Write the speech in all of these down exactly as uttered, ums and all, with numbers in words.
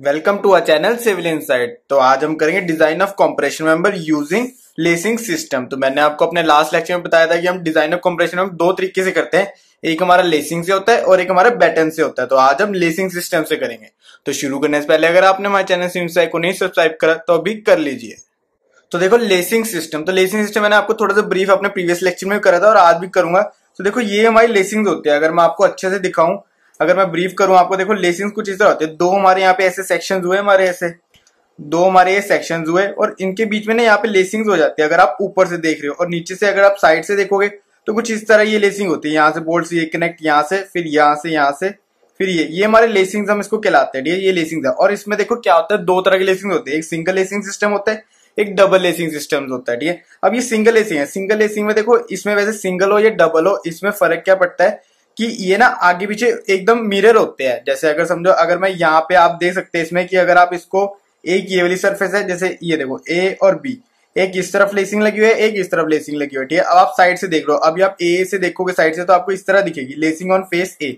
Welcome to our channel civil insight. तो आज हम करेंगे design of compression member using lacing system. तो मैंने आपको अपने लास्ट लेक्चर में बताया था कि हम डिजाइन ऑफ कंप्रेशन मेंबर दो तरीके से करते हैं, एक हमारा लेसिंग से होता है और एक हमारा बैटन से होता है। तो आज हम लेसिंग सिस्टम से करेंगे। तो शुरू करने से पहले अगर आपने हमारे चैनल सिविल इनसाइट को नहीं सब्सक्राइब करा तो अभी कर लीजिए। तो देखो लेसिंग सिस्टम, तो लेसिंग सिस्टम मैंने आपको थोड़ा सा ब्रीफ अपने प्रीवियस लेक्चर में करा था और आज भी करूंगा। तो देखो ये हमारी लेसिंग होती है। अगर मैं आपको अच्छे से दिखाऊं, अगर मैं ब्रीफ करूं आपको, देखो लेसिंग्स कुछ इस तरह होते हैं। दो हमारे यहाँ पे ऐसे सेक्शंस हुए, हमारे ऐसे दो हमारे ये सेक्शंस हुए और इनके बीच में ना यहाँ पे लेसिंग्स हो जाती है। अगर आप ऊपर से देख रहे हो और नीचे से अगर आप साइड से देखोगे तो कुछ इस तरह ये लेसिंग होती है। यहाँ से बोल्ट्स ये कनेक्ट, यहाँ से फिर यहाँ से यहाँ से फिर ये ये हमारे लेसिंग्स हम इसको कहलाते हैं। ये लेसिंग्स है और इसमें देखो क्या होता है, दो तरह के लेसिंग्स होते हैं। एक सिंगल लेसिंग सिस्टम होता है, एक डबल लेसिंग सिस्टम होता है। ठीक है, अब ये सिंगल लेसिंग है। सिंगल लेसिंग में देखो इसमें वैसे सिंगल हो या डबल हो इसमें फर्क क्या पड़ता है कि ये ना आगे पीछे एकदम मिरर होते हैं। जैसे अगर समझो, अगर मैं यहाँ पे आप देख सकते हैं इसमें कि अगर आप इसको एक ये वाली सरफेस है, जैसे ये देखो ए और बी, एक इस तरफ लेसिंग लगी हुई है, एक इस तरफ लेसिंग लगी हुई है। ठीक है, अब आप साइड से देख रहे हो, अभी आप ए से देखोगे साइड से तो आपको इस तरह दिखेगी लेसिंग ऑन फेस ए।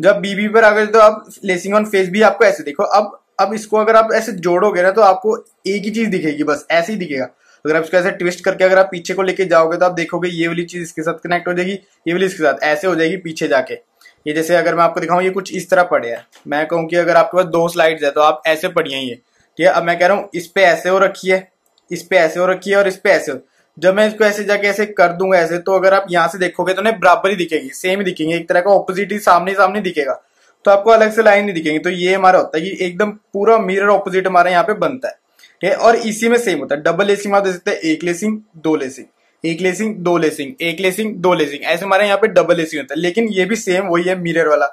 जब बी बी पर आ गए तो आप लेसिंग ऑन फेस बी आपको ऐसे देखो। अब अब इसको अगर आप ऐसे जोड़ोगे ना तो आपको एक ही चीज दिखेगी, बस ऐसे ही दिखेगा। अगर आप इसको ऐसे ट्विस्ट करके अगर आप पीछे को लेके जाओगे तो आप देखोगे ये वाली चीज इसके साथ कनेक्ट हो जाएगी, ये वाली इसके साथ ऐसे हो जाएगी पीछे जाके। ये जैसे अगर मैं आपको दिखाऊं ये कुछ इस तरह पड़े है। मैं कहूँ कि अगर आपके पास दो स्लाइड्स है तो आप ऐसे पढ़िए ये। ठीक है, अब मैं कह रहा हूँ इस पे ऐसे हो रखी है, इस पे ऐसे हो रखी है और इस पे ऐसे हो। जब मैं इसको ऐसे जाके ऐसे कर दूंगा ऐसे, तो अगर आप यहाँ से देखोगे तो उन्हें बराबर ही दिखेगी, सेम ही दिखेंगे, एक तरह का ऑपोजिट ही सामने सामने दिखेगा, तो आपको अलग से लाइन नहीं दिखेगी। तो ये हमारा होता है कि एकदम पूरा मिरर ऑपोजिट हमारा यहाँ पे बनता है। ठीक है, और इसी में सेम होता है। डबल लेसिंग में आप देख सकते हैं एक लेसिंग दो लेसिंग, एक लेसिंग दो लेसिंग, एक लेसिंग दो लेसिंग, ऐसे हमारे यहाँ पे डबल लेसिंग होता है। लेकिन ये भी सेम वही है मिरर वाला।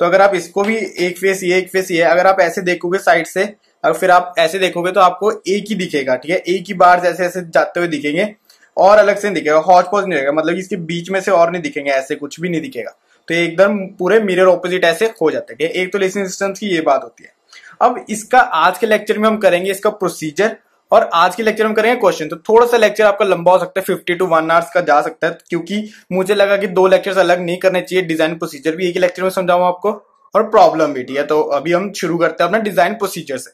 तो अगर आप इसको भी एक फेस ये एक फेस ये, अगर आप ऐसे देखोगे साइड से और फिर आप ऐसे देखोगे तो आपको एक ही दिखेगा। ठीक है, एक ही बार ऐसे ऐसे जाते हुए दिखेंगे और अलग से नहीं दिखेगा, हॉच पॉच नहीं रहेगा, मतलब इसके बीच में से और नहीं दिखेंगे, ऐसे कुछ भी नहीं दिखेगा। तो एकदम पूरे मिरर ऑपोजिट ऐसे हो जाते हैं। एक तो लेसिंग सिस्टम्स की ये बात होती है। अब इसका आज के लेक्चर में हम करेंगे इसका प्रोसीजर और आज के लेक्चर में हम करेंगे क्वेश्चन। तो थोड़ा सा लेक्चर आपका लंबा हो सकता है, फिफ्टी टू वन आवर्स का जा सकता है, क्योंकि मुझे लगा कि दो लेक्चर्स अलग नहीं करने चाहिए। डिजाइन प्रोसीजर भी एक ही लेक्चर में समझाऊं आपको और प्रॉब्लम भी। ठीक है, तो अभी हम शुरू करते हैं अपना डिजाइन प्रोसीजर से।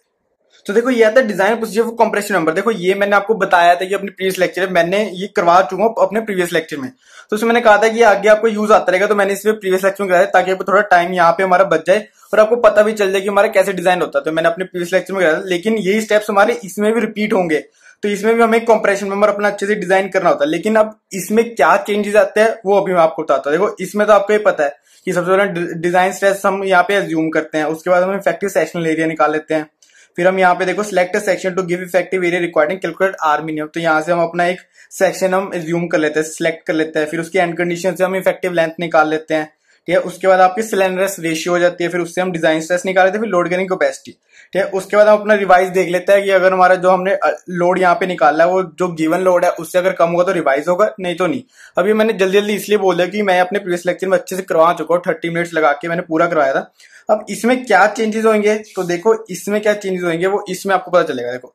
तो देखो ये आता है design procedure for compression member. देखो ये मैंने आपको बताया था कि अपने प्रीवियस लेक्चर में मैंने ये करवा चुका हूँ अपने प्रीवियस लेक्चर में। तो उसमें मैंने कहा था कि आगे आपको यूज आता रहेगा, तो मैंने इसमें प्रीवियस लेक्चर में कराया ताकि आपको थोड़ा टाइम यहाँ पे हमारा बच जाए और आपको पता भी चल जाए कि हमारा कैसे डिजाइन होता है। तो मैंने अपने प्रीवियस लेक्चर में कराया था, लेकिन यही स्टेप्स हमारे इसमें भी रिपीट होंगे। तो इसमें भी हमें कंप्रेशन मेंबर अपना अच्छे से डिजाइन करना होता है। लेकिन अब इसमें क्या चेंजेस आते हैं वो अभी मैं आपको बताता हूँ। देखो इसमें तो आपको ये पता है कि सबसे पहले डिजाइन स्ट्रेस हम यहाँ पे एज्यूम करते हैं, उसके बाद हम इफेक्टिव सेक्शनल एरिया निकाल लेते हैं। फिर हम यहाँ पे देखो select section to give effective area requiring calculate R minimum. तो यहाँ से हम अपना एक सेक्शन हम एज्यूम कर लेते हैं, सिलेक्ट कर लेते हैं, फिर उसकी एंड कंडीशन से हम इफेक्टिव लेंथ निकाल लेते हैं। ठीक है, उसके बाद आपकी स्लैंडनेस रेशियो हो जाती है, फिर उससे हम डिजाइन स्ट्रेस निकाल लेते हैं, फिर लोड कैरिंग कैपेसिटी। ठीक है, उसके बाद हम अपना रिवाइज देख लेते हैं कि अगर हमारा जो हमने लोड यहाँ पे निकाला है वो जो गिवन लोड है उससे अगर कम होगा तो रिवाइज होगा, नहीं तो नहीं। अभी मैंने जल्दी जल्दी इसलिए बोला कि मैं अपने प्रीवियस लेक्चर में अच्छे से करवा चुका हूँ, थर्टी मिनट्स लगा के मैंने पूरा करवाया था। अब इसमें क्या चेंजेस होंगे, तो देखो इसमें क्या चेंजेस होंगे वो इसमें आपको पता चलेगा। देखो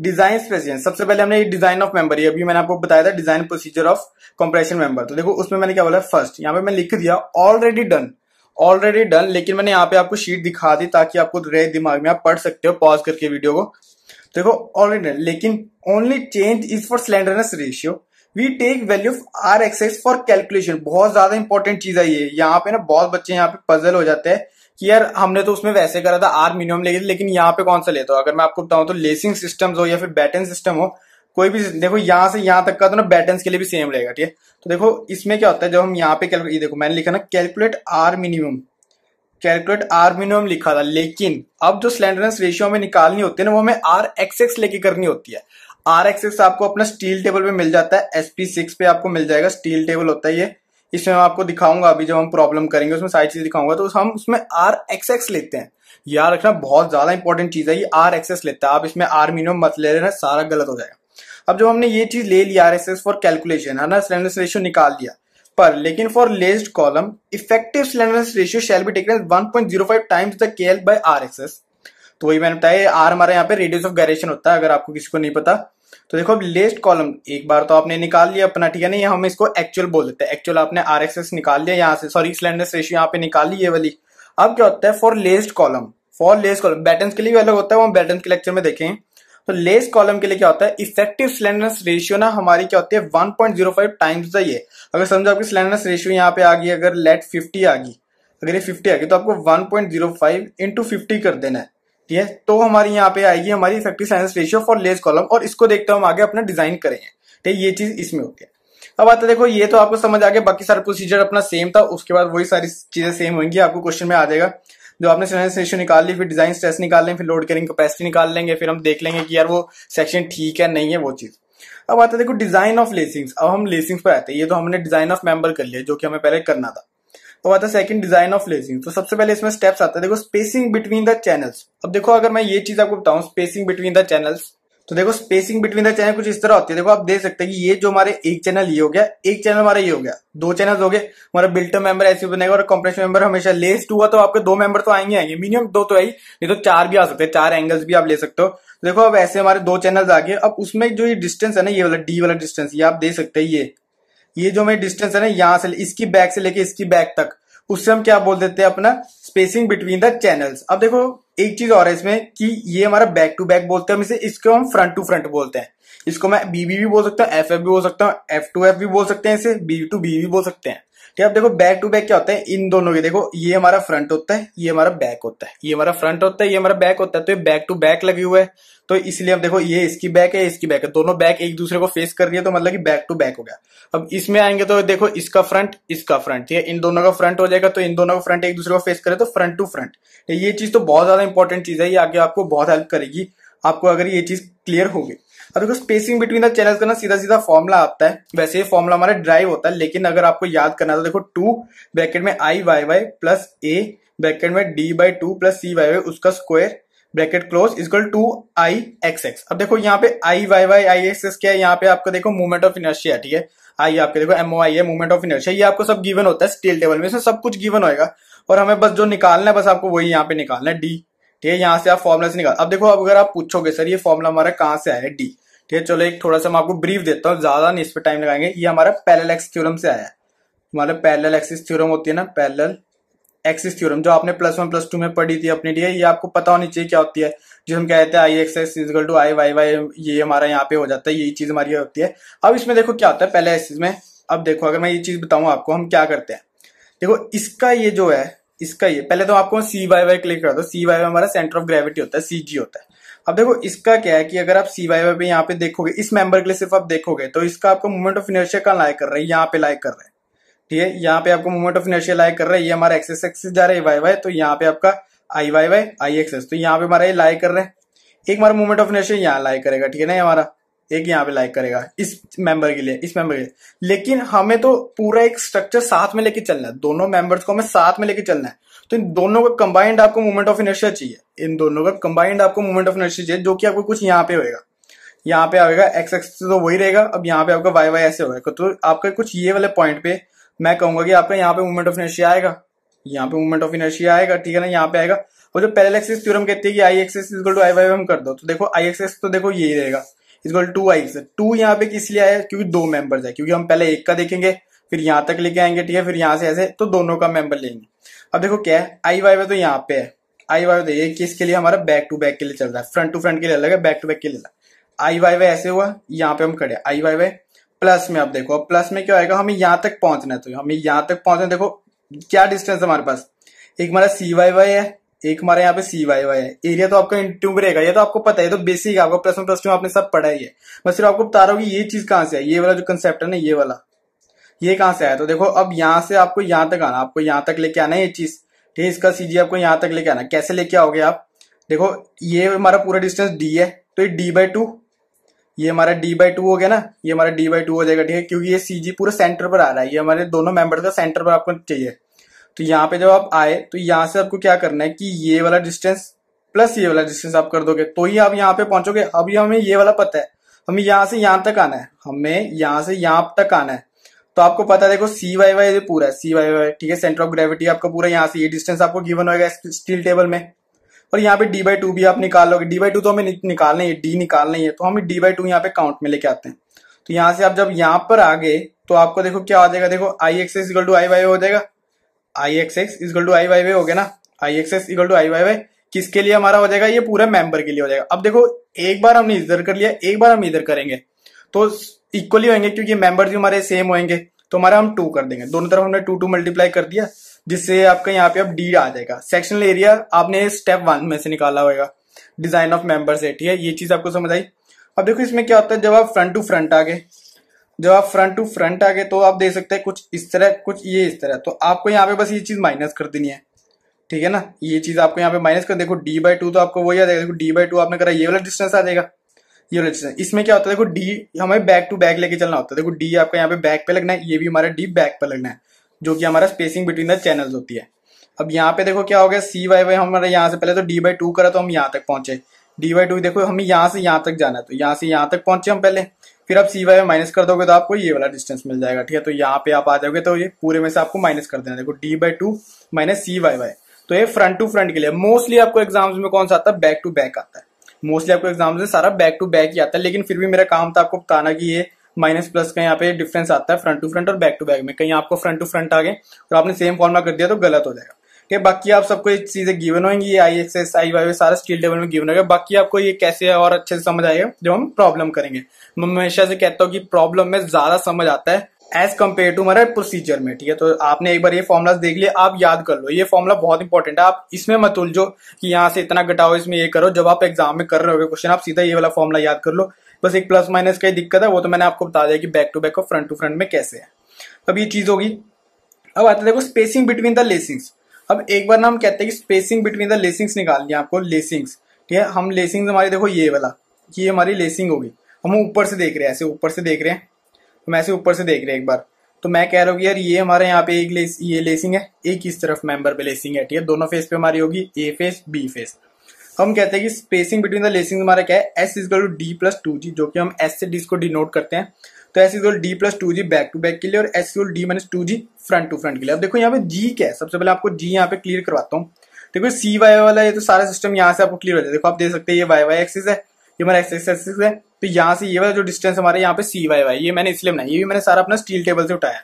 डिजाइन स्पेसिफिकेशन, सबसे पहले हमने डिजाइन ऑफ मेंबर, ये अभी मैंने आपको बताया था design procedure of compression member. तो देखो उसमें मैंने क्या बोला, फर्स्ट यहाँ पे मैं लिख दिया ऑलरेडी डन, ऑलरेडी डन, लेकिन मैंने यहाँ पे आपको शीट दिखा दी ताकि आपको रहे दिमाग में, आप पढ़ सकते हो पॉज करके वीडियो को। देखो ऑलरेडी डन, लेकिन only change is for slenderness ratio we take value of R axis for calculation. बहुत ज्यादा इंपॉर्टेंट चीज है ये। यहाँ पे ना बहुत बच्चे यहाँ पे पजल हो जाते हैं कि यार हमने तो उसमें वैसे करा था आर मिनिमम लेके, लेकिन यहाँ पे कौन सा लेता हो। अगर मैं आपको बताऊं तो लेसिंग सिस्टम्स हो या फिर बैटन सिस्टम हो, कोई भी देखो यहाँ से यहाँ तक का तो ना बैटन के लिए भी सेम रहेगा। ठीक है, तो देखो इसमें क्या होता है, जब हम यहाँ पे ये देखो मैंने लिखा ना calculate R minimum, calculate R minimum लिखा था, लेकिन अब जो स्लैंडरनेस रेशियो हमें निकालनी होती है ना वो हमें आर एक्सेस लेके करनी होती है। आर एक्सेस आपको अपना स्टील टेबल पे मिल जाता है, एसपी सिक्स पे आपको मिल जाएगा, स्टील टेबल होता है ये। इसमें मैं आपको दिखाऊंगा अभी जब हम प्रॉब्लम करेंगे उसमें सारी चीज दिखाऊंगा। तो हम उसमें आर एक्सेस लेते हैं, याद रखना बहुत ज्यादा इंपॉर्टेंट चीज है ये, आर एक्सेस लेता है। आप इसमें आर मिनिमम मत ले लेना, सारा गलत हो जाएगा। अब जब हमने ये चीज ले लिया आर एक्सेस फॉर कैलकुलेशन है ना, स्लैंडनेस रेशियो निकाल लिया, पर लेकिन for laced column effective slenderness ratio shall be taken one point zero five times the KL by R axis. तो वही मैंने बताया आर हमारे यहाँ पे रेडियस ऑफ गायरेशन होता है, अगर आपको किसी को नहीं पता। तो देखो अब लेस्ट कॉलम एक बार तो आपने निकाल लिया अपना, ठीक है ना, हम इसको एक्चुअल बोल देते हैं, एक्चुअल आपने आर एक्सेस निकाल लिया यहाँ से, सॉरी स्लैंडनेस रेशियो यहाँ पे निकाल ली ये वाली। अब क्या होता है, for laced column for laced column, batten के लिए भी अलग होता है, वो हम बैटन के लेक्चर में देखें। तो लेस कॉलम के लिए क्या होता है, इफेक्टिव स्लैंडनेस रेशियो ना हमारी क्या होती है one point zero five times the ये। अगर समझो आपकी स्लैंडनेस रेशियो यहाँ पे आ गई, अगर लेट फिफ्टी आ गई, अगर ये फिफ्टी आ गई तो आपको one point zero five into fifty कर देना है, ठीक है। तो हमारी यहाँ पे आएगी हमारी effective slenderness ratio for laced column, और इसको देखते हुए हम आगे अपना डिजाइन करेंगे, ठीक है। ये चीज इसमें होती है। अब आता देखो, ये तो आपको समझ आ गया, बाकी सारा प्रोसीजर अपना सेम था, उसके बाद वही सारी चीजें सेम होंगी। आपको क्वेश्चन में आ जाएगा जो आपने स्लैंडनेस रेशियो निकाल ली, फिर डिजाइन स्ट्रेस निकाल लें, फिर लोड कैरिंग कैपेसिटी निकाल लेंगे, फिर हम देख लेंगे कि यार वो सेक्शन ठीक है नहीं है वो चीज। अब आता है देखो डिजाइन ऑफ लेसिंग्स। अब हम लेसिंग्स पर आते हैं, ये तो हमने डिजाइन ऑफ मेंबर कर लिया जो कि हमें पहले करना था। अब आता है सेकंड डिजाइन ऑफ लेसिंग्स। तो सबसे पहले इसमें स्टेप्स आता है, देखो स्पेसिंग बिटवीन द चैनल्स। अब देखो अगर मैं ये चीज आपको बताऊं स्पेसिंग बिटवीन द चैनल्स, तो देखो स्पेसिंग बिटवीन द चैनल कुछ इस तरह होती है। देखो आप देख सकते हैं कि ये जो हमारे एक चैनल ये हो गया, एक चैनल हमारा ये हो गया, दो चैनल हो गए, हमारा बिल्ट अप मेंबर ऐसे बनेगा और कंप्रेशन मेंबर हमेशा लेस हुआ तो आपके दो मेंबर तो आएंगे आएंगे मिनिमम दो तो आई, नहीं तो चार भी आ सकते हैं, चार एंगल्स भी आप ले सकते हो। तो देखो अब ऐसे हमारे दो चैनल आ गए। अब उसमें जो ये डिस्टेंस है ना, ये वाला डी वाला डिस्टेंस, ये आप देख सकते हैं, ये ये जो हमें डिस्टेंस है ना यहाँ से इसकी बैक से लेके इसकी बैक तक, उससे हम क्या बोल देते हैं अपना स्पेसिंग बिटवीन द चैनल्स। अब देखो एक चीज और है इसमें कि ये हमारा बैक टू बैक बोलते हैं हम इसे, इसको हम फ्रंट टू फ्रंट बोलते हैं। इसको मैं बीबी भी बोल सकता हूँ, एफ एफ भी बोल सकता हूँ, एफ टू एफ भी बोल सकते हैं, इसे बी टू बी भी बोल सकते हैं, ठीक है। अब देखो बैक टू बैक क्या होता है इन दोनों के, देखो ये हमारा फ्रंट होता है, ये हमारा बैक होता है, ये हमारा फ्रंट होता है, ये हमारा बैक होता है, तो ये बैक टू बैक लगे हुए है, तो इसलिए अब देखो ये इसकी बैक है, इसकी बैक है, दोनों बैक एक दूसरे को फेस कर रही है, तो मतलब कि बैक टू बैक हो गया। अब इसमें आएंगे तो देखो इसका फ्रंट इसका फ्रंट, ठीक है, इन दोनों का फ्रंट हो जाएगा, तो इन दोनों का फ्रंट एक दूसरे को फेस करे तो फ्रंट टू फ्रंट। ये चीज तो बहुत ज्यादा इंपॉर्टेंट चीज है, ये आगे आपको बहुत हेल्प करेगी आपको अगर ये चीज क्लियर होगी। अब देखो स्पेसिंग बिटवीन द चैनल्स का ना सीधा सीधा फॉर्मूला आता है, वैसे ये फॉर्मूला हमारा ड्राइव होता है, लेकिन अगर आपको याद करना है तो देखो टू ब्रैकेट में I Y Y plus A bracket में D by two plus C Y Y उसका square bracket close equal to I X X. अब देखो यहाँ पे I Y Y I X X क्या है, यहाँ पे आपको देखो मूवमेंट ऑफ इनर्शिया, ठीक है, आई आपके देखो एमओ आई है, मूवमेंट ऑफ इनर्शिया, ये आपको सब गिवन होता है स्टील टेबल में, इसमें सब कुछ गिवन होगा और हमें बस जो निकालना है बस आपको वही यहाँ पे निकालना है डी, ठीक है, यहाँ से आप फॉर्मुला से निकाल। अब देखो अब अगर आप पूछोगे सर ये फॉर्मुला हमारा कहाँ से आया डी, ठीक है, चलो एक थोड़ा सा मैं आपको ब्रीफ देता हूँ, ज्यादा नहीं इस पर टाइम लगाएंगे। ये हमारा पैरेलल एक्स थ्योरम से आया है, हमारा पैरेलल एक्सिस थ्योरम होती है ना, पैरेलल एक्सिस थ्योरम जो आपने प्लस वन प्लस टू में पढ़ी थी अपने लिए, ये आपको पता होनी चाहिए क्या होती है, जो हम कहते हैं I X X is equal to I Y Y, ये हमारा यहाँ पे हो जाता है, यही चीज हमारी होती है। अब इसमें देखो क्या होता है पहले एक्सिस में, अब देखो अगर मैं ये चीज बताऊँ आपको हम क्या करते हैं, देखो इसका ये जो है इसका ये पहले तो आपको सी वाई वाई क्लिक करता हूँ, सी वाई वाई हमारा सेंटर ऑफ ग्रेविटी होता है, सी जी होता है। अब देखो इसका क्या है कि अगर आप सी वाई वाई पे यहाँ पे देखोगे इस मेंबर के लिए सिर्फ आप देखोगे तो इसका आपको मूवमेंट ऑफ इनर्शिया कहाँ लाइक कर रहा है, यहाँ पे लाइक कर रहा है, ठीक है, यहाँ पे आपको मूवमेंट ऑफ इनर्शिया लाइक कर रहा है, ये हमारा एक्सेस एक्सेस जा रहा है वाई वाई, तो यहाँ पे आपका I Y Y I axis, तो यहाँ पे हमारा ये लाइक कर रहा है, एक हमारा मूवमेंट ऑफ इनर्शिया यहाँ लाइक करेगा, ठीक है ना, हमारा एक यहाँ पे लाइक करेगा इस मेंबर के लिए, इस मेंबर के लिए। लेकिन हमें तो पूरा एक स्ट्रक्चर साथ में लेके चलना है, दोनों मेंबर्स को हमें साथ में लेके चलना है, तो इन दोनों का कंबाइंड आपको मोमेंट ऑफ इनर्शिया चाहिए, इन दोनों का कंबाइंड आपको मोमेंट ऑफ इनर्शिया चाहिए, जो कि आपको कुछ यहाँ पे होगा, यहाँ पे आएगा एक्स एक्स तो वही रहेगा, अब यहाँ पे आपका वाई वाई ऐसे होगा, तो आपका कुछ ये वाले पॉइंट पे मैं कहूंगा कि आपका यहाँ पे मूवमेंट ऑफ इनर्शिया आएगा, यहाँ पे मूवमेंट ऑफ इनर्शिया आएगा, ठीक है ना, यहाँ पे आएगा। और जो पैरेलल एक्सिस थ्योरम कहती है कि I axis equal to I Y Y कर दो, तो देखो आई एक्सिस तो देखो यही रहेगा इक्वल टू आई एक्स, टू यहाँ पे किस लिए आया क्योंकि दो मेंबर्स है, क्योंकि हम पहले एक का देखेंगे फिर यहाँ तक लेके आएंगे, ठीक है, फिर यहाँ से ऐसे तो दोनों का मेंबर लेंगे। अब देखो क्या है आई वाई वाई तो यहाँ पे है, आई वाई वाई ये किसके लिए हमारा बैक टू बैक के लिए चल रहा है, फ्रंट टू फ्रंट के लिए अलग है, बैक टू बैक के लिए अलग। आई वाई वाई ऐसे हुआ, यहाँ पे हम खड़े हैं, आई वाई वाई प्लस में, अब देखो अब प्लस में क्या आएगा, हमें यहाँ तक पहुंचना है, तो हमें यहाँ तक पहुंचना है, देखो क्या डिस्टेंस हमारे पास, एक हमारा सी वाई वाई है, एक हमारे यहाँ पे सी वाई वाई है, एरिया तो आपका इंटू में रहेगा, ये तो आपको पता है, तो बेसिक आपको प्लस वन प्लस टू आपने सब पढ़ा ही है, मैं सिर्फ आपको बता रहा हूँ कि ये चीज कहाँ से है, ये वाला जो कंसेप्ट है ना ये वाला ये कहाँ से आया। तो देखो अब यहाँ से आपको यहाँ तक आना, आपको यहाँ तक लेके आना है ये चीज, ठीक है, इसका सीजी आपको यहाँ तक लेके आना, कैसे लेके आओगे आप, देखो ये हमारा पूरा डिस्टेंस डी है, तो ये डी बाई टू, ये हमारा डी बाई टू हो गया ना, ये हमारा डी बाई टू हो जाएगा, ठीक है, क्योंकि ये सीजी पूरा सेंटर पर आ रहा है, ये हमारे दोनों मेंबर का सेंटर पर आपको चाहिए। तो यहाँ पे जब आप आए तो यहाँ से आपको क्या करना है कि ये वाला डिस्टेंस प्लस ये वाला डिस्टेंस आप कर दोगे तो ही आप यहाँ पे पहुंचोगे। अभी हमें ये वाला पता है, हमें यहाँ से यहाँ तक आना है, हमें यहाँ से यहाँ तक आना है, तो आपको पता है देखो सी वाई वाई पूरा है, सी वाई वाई, ठीक है, सेंटर ऑफ ग्रेविटी आपका पूरा यहाँ से, ये डिस्टेंस आपको गिवन होगा स्टील टेबल में, और यहाँ पे डी बाई टू भी आप निकाल लोगे, डी बाई टू तो हमें निकालना ही है, डी निकालना ही है, तो हमें डी बाई टू यहाँ पे काउंट में लेके आते हैं। तो यहाँ से आप जब यहाँ पर आ गए तो आपको देखो क्या हो जाएगा, देखो I X X equal to I Y हो जाएगा, I X X equal to I Y Y हो गया ना, I X X equal to I Y Y, किसके लिए हमारा हो जाएगा, ये पूरा मेंबर के लिए हो जाएगा। अब देखो एक बार हमने इधर कर लिया, एक बार हम इधर करेंगे तो इक्वली होंगे क्योंकि मेंबर्स भी हमारे सेम होंगे, तो हमारा हम टू कर देंगे, दोनों तरफ हमने टू टू मल्टीप्लाई कर दिया, जिससे आपका यहाँ पे अब डी आ जाएगा। सेक्शनल एरिया आपने स्टेप वन में से निकाला होगा, डिजाइन ऑफ मेंबर्स है, ठीक है, ये चीज आपको समझ आई। अब देखो इसमें क्या होता है, जब आप फ्रंट टू फ्रंट आ गए जब आप फ्रंट टू फ्रंट आ गए तो आप देख सकते हैं कुछ इस तरह, कुछ ये इस तरह, तो आपको यहाँ पे बस ये चीज माइनस कर देनी है, ठीक है ना, ये चीज आपको यहाँ पे माइनस कर। देखो डी बाई टू तो आपको वही आ जाएगा, देखो डी बाई टू आपने करा, ये वाला डिस्टेंस आ जाएगा, ये वाला डिस्टेंस। इसमें क्या होता है, देखो डी हमें बैक टू बैक लेके चलना होता है, देखो डी आपका यहाँ पे बैक पे लगना है, ये भी हमारा डी बैक पे लगना है, जो कि हमारा स्पेसिंग बिटवीन द चैनल्स होती है। अब यहाँ पे देखो क्या हो गया, सी वाई वाई हमारे यहाँ से, पहले तो डी बाई टू करा तो हम यहाँ तक पहुंचे, डी बाई टू देखो हमें यहाँ से यहाँ तक जाना है, तो यहाँ से यहाँ तक पहुंचे हम पहले, फिर आप सी वाई वाई माइनस कर दोगे तो आपको ये वाला डिस्टेंस मिल जाएगा, ठीक है, तो यहाँ पे आप आ जाओगे तो ये पूरे में से आपको माइनस कर देना, देखो D by two minus C Y Y, तो ये फ्रंट टू फ्रंट के लिए। मोस्टली आपको एग्जाम्स में कौन सा आता है, बैक टू बैक आता है, मोस्टली आपको एग्जाम्स में सारा बैक टू बैक ही आता है, लेकिन फिर भी मेरा काम था आपको बताना कि ये माइनस प्लस का यहाँ पे डिफरेंस आता है फ्रंट टू फ्रंट और बैक टू बैक में, कहीं आपको फ्रंट टू फ्रंट आ गए और आपने सेम फॉर्मुला कर दिया तो गलत हो जाएगा, ठीक है। बाकी आप सबको ये चीजें गिवन होंगी, ये आई एक्स आई वाई सारा स्टील टेबल में गिवन होगा, बाकी आपको ये कैसे और अच्छे से समझ आएगा जब हम प्रॉब्लम करेंगे। मैं हमेशा से कहता हूँ कि प्रॉब्लम में ज्यादा समझ आता है एज कम्पेयर टू हमारा प्रोसीजर में, ठीक है, तो आपने एक बार ये फॉर्मुला देख लिया, आप याद कर लो, ये फॉर्मुला बहुत इंपॉर्टेंट है, आप इसमें मत उलझो कि यहाँ से इतना घटाओ इसमें ये करो, जब आप एग्जाम में कर रहे हो क्वेश्चन आप सीधा ये वाला फॉर्मुला याद कर लो, बस एक प्लस माइनस का ही दिक्कत है, वो तो मैंने आपको बता दिया कि बैक टू बैक और फ्रंट टू फ्रंट में कैसे है। अब ये चीज होगी। अब आते देखो स्पेसिंग बिटवीन द लेसिंग्स। अब एक बार ना हम कहते हैं कि स्पेसिंग बिटवीन द लेसिंग्स निकालनी है आपको, लेसिंग्स, ठीक है, हम लेसिंग्स हमारी देखो ये वाला, ये हमारी लेसिंग होगी, हम ऊपर से देख रहे हैं, ऐसे ऊपर से देख रहे हैं, हम ऐसे ऊपर से देख रहे हैं एक बार, तो मैं कह रहा हूँ कि यार ये हमारे यहाँ पे एक लेस, ये लेसिंग है, एक इस तरफ मेंबर पे लेसिंग है, ठीक है, दोनों फेस पे हमारी होगी, ए फेस बी फेस। हम कहते हैं कि स्पेसिंग बिटवीन द लेसिंग्स हमारा क्या है, S is equal to D plus two G, जो कि हम एस से डी को डिनोट करते हैं, तो S is equal to D plus two G back to back के लिए और S is equal to D minus two G front to front के लिए। अब देखो यहाँ पे जी क्या है, सबसे पहले आपको जी यहाँ पे क्लियर करवाता हूँ। देखो सी वाई वाला ये तो सारा सिस्टम यहाँ से आपको क्लियर हो जाए, देखो आप देख सकते हैं ये वाई वाई एक्सिस है, ये हमारा एक्स एक्सिस है, तो यहाँ से ये वाला जो डिस्टेंस हमारे यहाँ पे सी वाई वाई, ये मैंने इसलिए बनाया, ये भी मैंने सारा अपना स्टील टेबल से उठाया,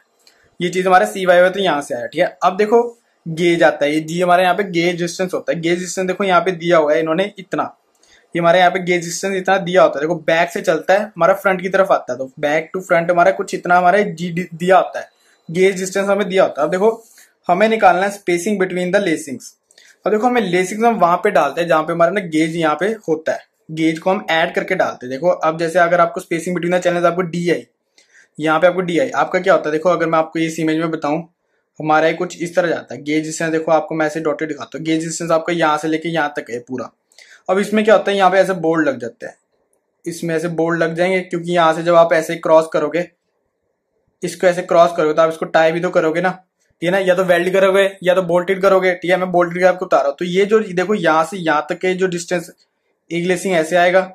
ये चीज हमारा सी वाई वाई तो यहाँ से आया, ठीक है। अब देखो गेज आता है, ये जी हमारे यहाँ पे गेज डिस्टेंस होता है, गेज डिस्टेंस देखो यहाँ पे दिया हुआ है इन्होंने इतना, ये हमारे यहाँ पे गेज डिस्टेंस इतना दिया होता है, देखो बैक से चलता है हमारा फ्रंट की तरफ आता है, तो बैक टू फ्रंट हमारा कुछ इतना हमारा जी दिया होता है, गेज डिस्टेंस हमें दिया होता है। अब देखो हमें निकालना है स्पेसिंग बिटवीन द लेसिंग्स। अब देखो हमें लेसिंग्स हम वहां पे डालते हैं जहाँ पे हमारा ना गेज यहाँ पे होता है, गेज को हम ऐड करके डालते हैं। देखो अब जैसे अगर आपको स्पेसिंग बिटवीन द चैनल्स आपको डी आई, यहाँ पे आपको डी आई आपका क्या होता है, देखो अगर मैं आपको इस इमेज में बताऊँ हमारा ये कुछ इस तरह जाता है गेज डिस्टेंस, देखो आपको मैं ऐसे डॉटेड दिखाता हूँ, गेज डिस्टेंस आपका यहाँ से लेके यहाँ तक है पूरा। अब इसमें क्या होता है, यहाँ पे ऐसे बोर्ड लग जाते हैं, इसमें ऐसे बोर्ड लग जाएंगे क्योंकि यहाँ से जब आप ऐसे क्रॉस करोगे, इसको ऐसे क्रॉस करोगे तो आप इसको टाई भी तो करोगे ना, ठीक है ना, या तो वेल्ड करोगे या तो बोल्टेड करोगे, ठीक है, मैं बोल्टेड का आपको बता रहा हूँ। तो ये जो देखो यहाँ से यहाँ तक के जो डिस्टेंस, एक लेसिंग ऐसे आएगा,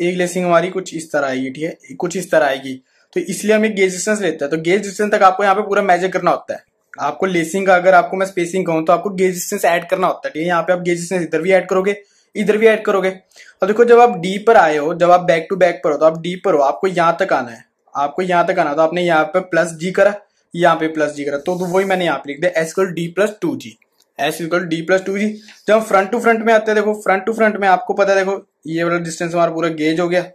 एक लेसिंग हमारी कुछ इस तरह आएगी, ठीक है, कुछ इस तरह आएगी, तो इसलिए हम एक गेज डिस्टेंस लेते हैं। तो गेज डिस्टेंस तक आपको यहाँ पे पूरा मेजर करना होता है, आपको लेसिंग का अगर आपको मैं स्पेसिंग कहूँ तो आपको गेज डिस्टेंस ऐड करना होता है, ठीक है, यहाँ पे आप गेज डिस्टेंस इधर भी ऐड करोगे, इधर भी ऐड करोगे। और देखो जब आप डी पर आए हो, जब आप बैक टू बैक पर हो तो आप डी पर हो, आपको यहाँ तक आना है, आपको यहाँ तक आना, तो आपने यहाँ पे प्लस जी करा, यहाँ पे प्लस जी करा, तो, तो वही मैंने यहाँ पे लिख दिया S equal D plus two G, S equal D plus two G. जब हम फ्रंट टू फ्रंट में आते हैं, देखो फ्रंट टू फ्रंट में आपको पता है, देखो ये वाला डिस्टेंस हमारा पूरा गेज हो गया,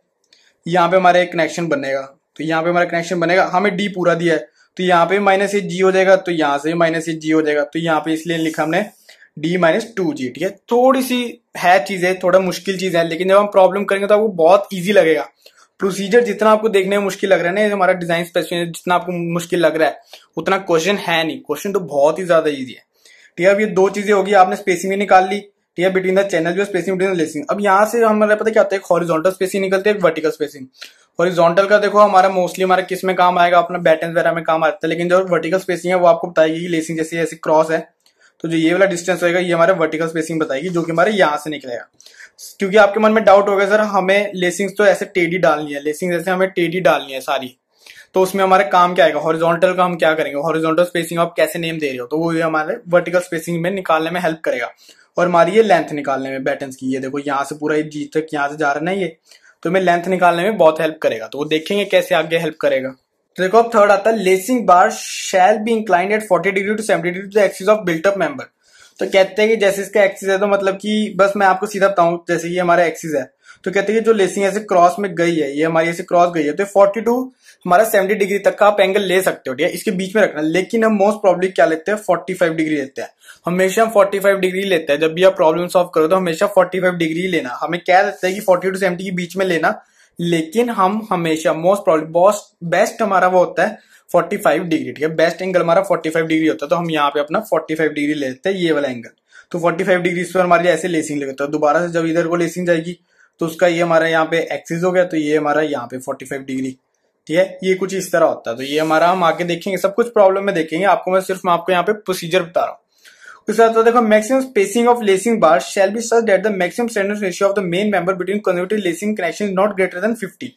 यहाँ पे हमारा एक कनेक्शन बनेगा, तो यहाँ पे हमारा कनेक्शन बनेगा, हमें डी पूरा दिया है तो यहाँ पे माइनस एट जी हो जाएगा, तो यहाँ से माइनस एट जी हो जाएगा, तो यहाँ पे इसलिए लिखा हमने डी माइनस टू जी, ठीक है। थोड़ी सी है चीजें, थोड़ा मुश्किल चीज है, लेकिन जब हम प्रॉब्लम करेंगे तो आपको बहुत इजी लगेगा। प्रोसीजर जितना आपको देखने में मुश्किल लग रहा है ना, ये हमारा डिजाइन स्पेसिफिकेशन जितना आपको मुश्किल लग रहा है उतना क्वेश्चन है नहीं, क्वेश्चन तो बहुत ही ज्यादा ईजी है, ठीक है। अब ये दो चीजें होगी, आपने स्पेसिंग भी निकाल ली, ठीक है, बिटवीन द चैनल जो स्पेसिंग बिटवीन द लेसिंग। अब यहाँ से हमारा पता क्या होता है, एक हॉरिजॉन्टल स्पेसिंग निकलती है, एक वर्टिकल स्पेसिंग। हॉरिजॉन्टल का देखो हमारा मोस्टली हमारा किस में काम आएगा, अपना बैटन वगैरह में काम आता है, लेकिन जो वर्टिकल स्पेसिंग है वो आपको बताएगी कि लेसिंग जैसे ऐसे क्रॉस है तो जो ये वाला डिस्टेंस होगा ये हमारे वर्टिकल स्पेसिंग बताएगी, जो कि हमारे यहाँ से निकलेगा। क्योंकि आपके मन में डाउट होगा सर हमें लेसिंग्स तो ऐसे टेढ़ी डालनी है, लेसिंग्स जैसे हमें टेढ़ी डालनी है सारी, तो उसमें हमारे काम क्या आएगा, हॉरिजॉन्टल का हम क्या करेंगे, हॉरिजॉन्टल स्पेसिंग आप कैसे नेम दे रहे हो, तो वो हमारे वर्टिकल स्पेसिंग में निकालने में हेल्प करेगा और हमारी ये लेंथ निकालने में बैटन्स की। ये देखो यहाँ से पूरा जी तक यहाँ से जा रहा है ना, ये तो हमें लेंथ निकालने में बहुत हेल्प करेगा, तो वो देखेंगे कैसे आगे हेल्प करेगा। तो देखो अब थर्ड आता है lacing bar shall be inclined at forty degree to seventy degree to the axis of built up member. तो कहते हैं कि जैसे इसका एक्सिस है तो मतलब कि बस मैं आपको सीधा बताऊं, जैसे ये हमारा एक्सिस है तो कहते हैं कि जो लेसिंग ऐसे क्रॉस में गई है, ये हमारी ऐसे क्रॉस गई है तो फोर्टी टू हमारा सेवेंटी डिग्री तक का आप एंगल ले सकते हो, ठीक है, इसके बीच में रखना। लेकिन हम मोस्ट प्रॉब्लम क्या लेते हैं, फोर्टी फाइव डिग्री लेते हैं, हमेशा हम फोर्टी फाइव डिग्री लेते हैं। जब भी आप प्रॉब्लम सॉल्व करो तो हमेशा फोर्टी फाइव डिग्री लेना, हमें क्या लगता है कि फोर्टी टू सेवेंटी के बीच में लेना, लेकिन हम हमेशा मोस्ट प्रॉब्लम मोस्ट बेस्ट हमारा वो होता है पैंतालीस डिग्री, ठीक है, बेस्ट एंगल हमारा पैंतालीस डिग्री होता है। तो हम यहाँ पे अपना पैंतालीस डिग्री ले लेते हैं, ये वाला एंगल। तो पैंतालीस डिग्री इस पर हमारी ऐसे लेसिंग लगता है, दोबारा से जब इधर को लेसिंग जाएगी तो उसका ये हमारा यहाँ पे एक्सिस हो गया, तो ये हमारा यहाँ पे पैंतालीस डिग्री, ठीक है, ये कुछ इस तरह होता है। तो ये हमारा हम आगे देखेंगे, सब कुछ प्रॉब्लम में देखेंगे, आपको मैं सिर्फ आपको यहाँ पे प्रोसीजर बता रहा हूँ। उसके साथ देखो, maximum spacing of lacing bar shall be such that the maximum standard ratio of the main member between conservative lacing connection is not greater than fifty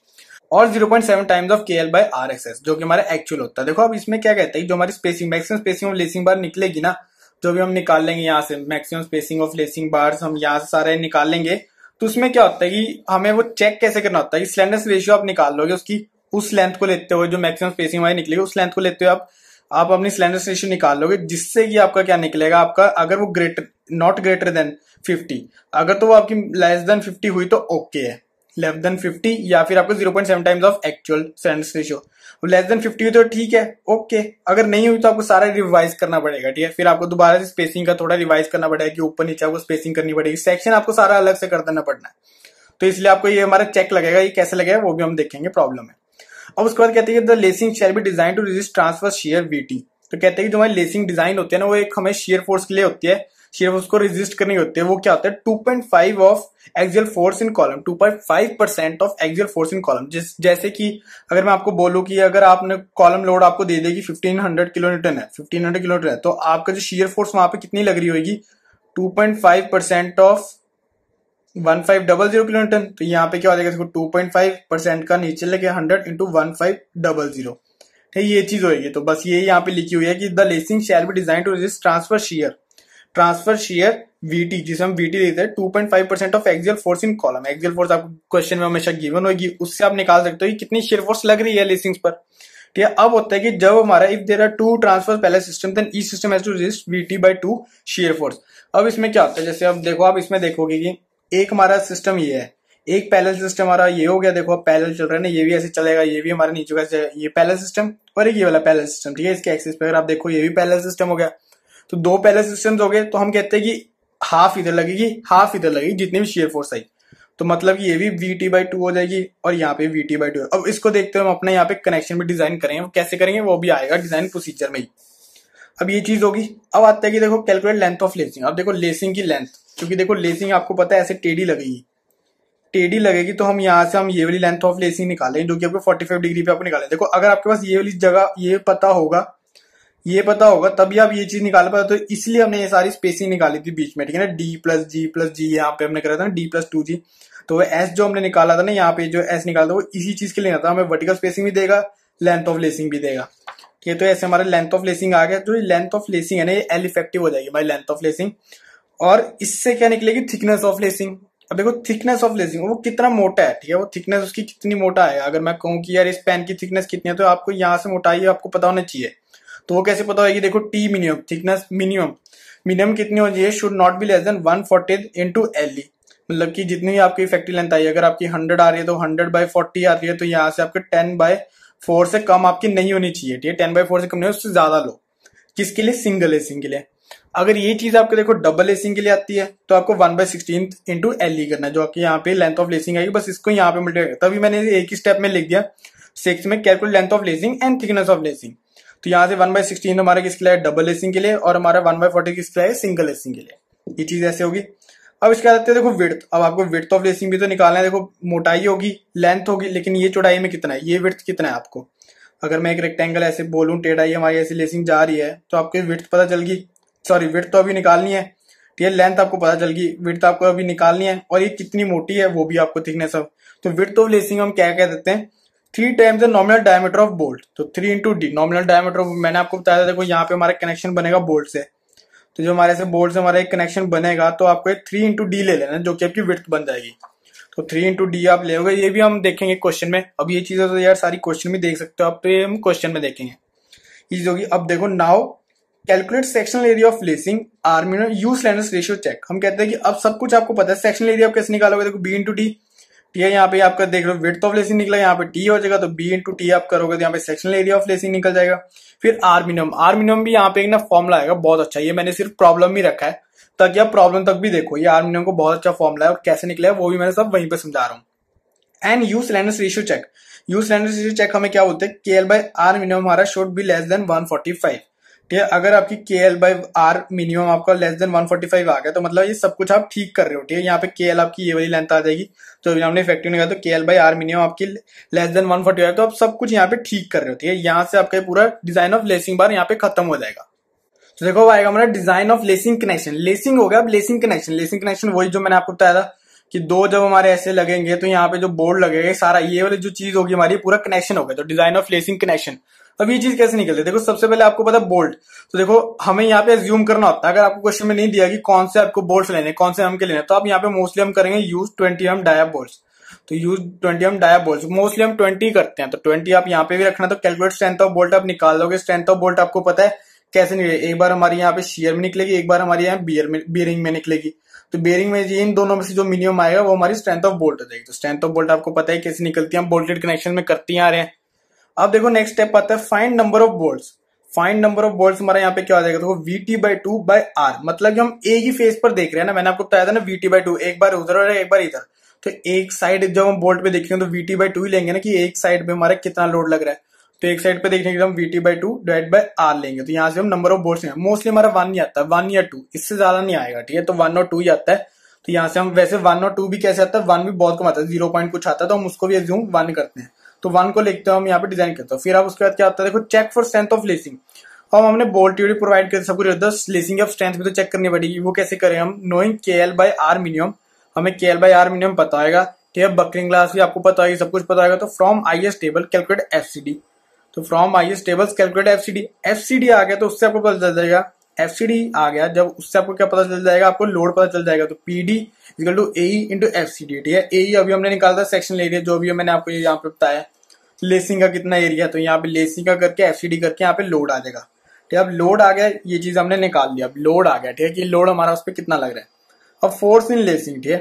और zero point seven times of KL by RSS, जो कि हमारा actual होता है। देखो अब इसमें क्या कहता है, जो हमारी spacing maximum spacing of lacing bar निकलेगी ना, जो भी हम निकाल लेंगे यहाँ से maximum spacing of lacing bars, हम यहाँ से सारे निकालेंगे, तो उसमें क्या होता है कि हमें वो चेक कैसे करना होता है कि स्लैंडनेस रेशियो आप निकाल लोगे उसकी, उस लेंथ को लेते हुए जो मैक्सिमम स्पेसिंग हमारी निकलेगी उस लेंथ को लेते हुए आप आप अपनी स्लैंडनेस रेशियो निकाल लोगे, जिससे कि आपका क्या निकलेगा, आपका अगर वो greater not greater than fifty, अगर तो वो आपकी लेस देन फिफ्टी हुई तो ओके है, लेस देन फिफ्टी या फिर आपको zero point seven times of actual standard ratio, less than fifty हुई तो ठीक है ओके, अगर नहीं हुई तो आपको सारा रिवाइज करना पड़ेगा, ठीक है, फिर आपको दोबारा से स्पेसिंग का थोड़ा रिवाइज करना पड़ेगा कि ऊपर नीचे आपको स्पेसिंग करनी पड़ेगी, सेक्शन आपको सारा अलग से कर देना पड़ना है। तो इसलिए आपको ये हमारा चेक लगेगा, ये कैसे लगेगा वो भी हम देखेंगे प्रॉब्लम में। अब उसके बाद कहते हैं कि the lacing shall be designed to resist transverse shear VT, तो कहते हैं कि जो हमारी लेसिंग डिजाइन होती है ना वो एक हमें शियर फोर्स के लिए होती है, शियर फोर्स को रेजिस्ट करनी होती है, वो क्या होता है two point five of axial force in column, two point five percent of axial force in column. जैसे कि अगर मैं आपको बोलूं कि अगर आपने कॉलम लोड आपको दे देगी फिफ्टीन हंड्रेड किलोन्यूटन है, फिफ्टीन हंड्रेड किलोन्यूटन है, तो आपका जो शियर फोर्स वहां पे कितनी लग रही होगी two point five percent of fifteen hundred kilonewton, तो यहाँ पे क्या हो जाएगा टू पॉइंट फाइव परसेंट का नीचे लेके हंड्रेड इंटू फिफ्टीन हंड्रेड, ठीक है, ये चीज होगी। तो बस ये यहाँ पे लिखी हुई है कि the lacing shall be design to resist transfer shear transfer share VT, जिसे हम वीटी लेते हैं two point five percent of axial force in column, axial force आपको क्वेश्चन में हमेशा गिवन होगी, उससे आप निकाल सकते हो कि कितनी शेयर फोर्स लग रही है लेसिंग्स पर, ठीक है। अब होता है कि जब हमारा if there are two transfer parallel system then each system has to resist VT by two share force. अब इसमें क्या होता है, जैसे अब देखो आप इसमें देखोगे कि एक हमारा सिस्टम ये है, एक पैरेलल सिस्टम हमारा ये हो गया, देखो अब पैरेलल चल रहा है ना, ये भी ऐसे चलेगा, ये भी हमारे नीचे का ये पैरेलल सिस्टम और ये वाला पैरेलल सिस्टम, ठीक है, इसके एक्सिस पे अगर आप देखो ये भी पैरेलल सिस्टम हो गया, तो दो पैरेलल सिस्टम्स हो गए। तो हम कहते हैं कि हाफ इधर लगेगी हाफ इधर लगेगी जितनी भी शेयर फोर्स आई, तो मतलब ये भी वी टी बाई टू हो जाएगी और यहाँ पे वी टी बाई टू। अब इसको देखते हुए हम अपने यहाँ पे कनेक्शन भी डिजाइन करेंगे, वो कैसे करेंगे वो भी आएगा डिजाइन प्रोसीजर में ही। अब ये चीज होगी। अब आते हैं कि देखो कैलकुलेट लेंथ ऑफ लेसिंग। अब देखो लेसिंग की लेंथ, क्योंकि देखो लेसिंग आपको पता है ऐसे टेढ़ी लगेगी टेढ़ी लगेगी तो हम यहाँ से हम ये वाली लेंथ ऑफ लेसिंग निकालेंगे जो कि आपको फोर्टी फाइव डिग्री पे आपको निकालेंगे। देखो अगर आपके पास ये वाली जगह ये पता होगा ये पता होगा तभी आप ये चीज निकाल पाए, तो इसलिए हमने ये सारी स्पेसिंग निकाली थी बीच में, ठीक है ना, D plus G plus G यहाँ पे हमने करा था ना, डी प्लस टू जी, तो एस जो हमने निकाला था ना यहाँ पे जो एस निकाला था वो इसी चीज के लिए निकाला था, हमें वर्टिकल स्पेसिंग भी देगा लेंथ ऑफ लेसिंग भी देगा, ठीक है। तो ऐसे हमारा लेंथ ऑफ लेसिंग आ गया, तो लेंथ ऑफ लेसिंग है ना ये एल इफेक्टिव हो जाएगी हमारी लेंथ ऑफ लेसिंग, और इससे क्या निकलेगी थिकनेस ऑफ लेसिंग। अब देखो थिकनेस ऑफ लेसिंग वो कितना मोटा है, ठीक है, वो थिकनेस उसकी कितनी मोटा है, अगर मैं कहूँ कि यार इस पेन की थिकनेस कितनी है तो आपको यहाँ से मोटाई आपको पता होना चाहिए, तो वो कैसे पता होगी, देखो T minimum thickness minimum minimum कितनी होनी चाहिए should not be less than one fortieth into L E, मतलब कि जितनी भी आपकी इफेक्टिव लेंथ आई, अगर आपकी हंड्रेड आ रही है तो हंड्रेड बाय फोर्टी आ रही है, तो यहाँ से आपके टेन बाय फोर से कम आपकी नहीं होनी चाहिए, ठीक है, टेन बाय फोर से कम नहीं, उससे ज्यादा लो, किसके लिए सिंगल लेसिंग के लिए। अगर ये चीज आपको देखो डबल लेसिंग के लिए आती है तो आपको one by sixteen into L E करना, जो आपकी यहाँ पे लेंथ ऑफ लेसिंग आएगी, बस इसको यहाँ पे मिलेगा। तभी मैंने एक ही स्टेप में लिख दिया सिक्स में calculate length of lacing and thickness of lacing, तो यहाँ से वन बाय सिक्सटीन हमारा किसके लिए डबल लेसिंग के लिए और हमारा वन बाय फोर्टी किसके लिए सिंगल लेसिंग के लिए, ये चीज ऐसे होगी। अब इसके बाद देखो विड्थ, अब आपको विड्थ ऑफ लेसिंग भी तो निकालना है, देखो मोटाई होगी लेंथ होगी लेकिन ये चौड़ाई में कितना है ये विड्थ कितना है आपको, अगर मैं एक रेक्टेंगल ऐसे बोलूँ टेढ़ा ही हमारी ऐसी लेसिंग जा रही है तो आपको विड्थ पता चल गई, सॉरी विड्थ तो अभी निकालनी है, ठीक है, लेंथ आपको पता चल गई विड्थ आपको अभी निकालनी है और ये कितनी मोटी है वो भी आपको थिकनेस ऑफ, तो विड्थ ऑफ लेसिंग हम क्या कह देते हैं three times the nominal diameter of bolt, तो three into D nominal diameter of, मैंने आपको बताया था देखो यहाँ पे हमारा कनेक्शन बनेगा बोल्ट से, तो जो हमारे से बोल्ट से हमारा एक कनेक्शन बनेगा तो आपको थ्री इंटू डी ले लेना जो कि आपकी विड्थ बन जाएगी, तो थ्री इंटू डी आप ले होगे, ये भी हम देखेंगे क्वेश्चन में। अब ये चीजें तो यार सारी क्वेश्चन में देख सकते हो आप, तो ये हम क्वेश्चन में देखेंगे चीज होगी। अब देखो now calculate sectional area of lacing arm you know uselessness ratio check. हम कहते हैं कि अब सब कुछ आपको पता है, सेक्शनल एरिया आप कैसे निकालोगे, देखो बी इंटू टी, ठीक है, यहाँ पे आपका देख लो विड्थ ऑफ लेसिंग निकला, यहाँ पे टी हो जाएगा, तो बी इंटू टी आप करोगे तो यहाँ पे सेक्शनल एरिया ऑफ लेसिंग निकल जाएगा। फिर आर मिनिमम, आर मिनिमम भी यहाँ पे एक ना फॉर्मूला आएगा बहुत अच्छा, ये मैंने सिर्फ प्रॉब्लम ही रखा है ताकि आप प्रॉब्लम तक भी देखो, ये आर मिनिमम को बहुत अच्छा फॉर्मूला है और कैसे निकला है वो भी मैंने सब वहीं पर समझा रहा हूँ। And uselessness ratio check, uselessness ratio check हमें क्या बोलते हैं, K L by R minimum हमारा should be less than one forty five, ठीक है। अगर आपकी K L by R minimum आपका less than one forty five आ गया तो मतलब ये सब कुछ आप ठीक कर रहे हो, ठीक है। यहाँ पे के एल आपकी ये वाली लेंथ आ जाएगी, तो अभी हमने इफेक्टिव निकाला तो K L by R minimum आपकी less than one forty five, तो आप सब कुछ यहाँ पे ठीक कर रहे हो, ठीक है। यहाँ से आपका पूरा डिजाइन ऑफ लेसिंग बार यहाँ पे खत्म हो जाएगा। तो देखो आएगा हमारा design of lacing connection, lacing हो गया। अब लेसिंग कनेक्शन, लेसिंग कनेक्शन वही जो मैंने आपको बताया था कि दो जब हमारे ऐसे लगेंगे तो यहाँ पे जो बोर्ड लगेगा सारा ये वाली जो चीज होगी हमारी पूरा कनेक्शन हो गया, तो डिजाइन ऑफ लेसिंग कनेक्शन। अब ये चीज कैसे निकलती है, देखो सबसे पहले आपको पता है बोल्ट, तो देखो हमें यहाँ पे एज्यूम करना होता है, अगर आपको क्वेश्चन में नहीं दिया कि कौन से आपको बोल्ट लेने कौन से हम के लेने, तो आप यहाँ पे मोस्टली हम करेंगे use twenty M dia bolt, तो use twenty M dia bolt mostly हम ट्वेंटी करते हैं, तो ट्वेंटी आप यहाँ पे भी रखना। तो कैलकुलेट स्ट्रेंथ ऑफ बोल्ट आप निकाल लोगे, स्ट्रेंथ ऑफ बोल्ट आपको पता है कैसे निकलेगी, एक बार हमारे यहाँ पे शेयर में निकलेगी, एक बार हमारे यहाँ बियर में बियरिंग में निकलेगी, तो बियरिंग में इन दोनों में से जो मिनिमम आएगा वो हमारी स्ट्रेंथ ऑफ बोल्ट हो जाएगी। तो स्ट्रेंथ ऑफ बोल्ट आपको पता है कैसे निकलती है, हम बोल्टेड कनेक्शन में करती आ रहे हैं। अब देखो नेक्स्ट स्टेप आता है find number of bolts, find number of bolts हमारा यहाँ पे क्या हो जाएगा, देखो V T by two by R, मतलब कि हम एक ही फेस पर देख रहे हैं ना, मैंने आपको बताया था ना वी टी बाई टू, एक बार उधर और एक बार इधर, तो एक साइड जब हम बोल्ट पे देखेंगे तो वी टी बाई टू ही लेंगे ना, कि एक साइड पे हमारा कितना लोड लग रहा है, तो एक साइड पे देखने के लिए हम V T by two divide by R लेंगे, तो यहाँ से हम नंबर ऑफ बोल्ट्स लेंगे। मोस्टली हमारा वन ही आता है, वन या टू, इससे ज्यादा नहीं आएगा, ठीक है, तो वन और टू ही आता है। तो यहाँ से हम वैसे वन और टू भी कैसे आता है, वन भी बहुत कम आता है, जीरो पॉइंट कुछ आता है, तो हम उसको भी एज्यूम वन करते हैं, तो वन को लिखते हैं हम यहाँ पे डिजाइन करते हैं। फिर आप उसके बाद क्या आता है, देखो check for strength of lacing, हम हमने बोल्ट थ्योरी प्रोवाइड करते सब कुछ, लेसिंग ऑफ स्ट्रेंथ भी तो चेक करनी पड़ेगी, वो कैसे करें हम, नोइंग के एल बाई आर मिनिमम, हमें के एल बाई आर मिनिमम पता होगा, ठीक है, बकलिंग क्लास भी आपको पता होगी, सब कुछ पता होगा। तो from I S table calculate F C D, तो from I S table calculate F C D, F C D आ गया तो उससे आपको पता चल जाएगा, एफ सी डी आ गया जब उससे आपको क्या पता चल जाएगा, आपको लोड पता चल जाएगा, तो P D equal to A into F C D, ठीक है। ए अभी हमने निकाला था सेक्शनल एरिया जो भी मैंने आपको यहाँ पे बताया लेसिंग का कितना एरिया, तो यहाँ पे लेसिंग का करके एफ सी डी करके यहाँ पे लोड आ जाएगा, ठीक है। अब लोड आ गया, ये चीज हमने निकाल लिया, अब लोड आ गया, ठीक है, कि लोड हमारा उस पर कितना लग रहा है। अब फोर्स इन लेसिंग, ठीक है,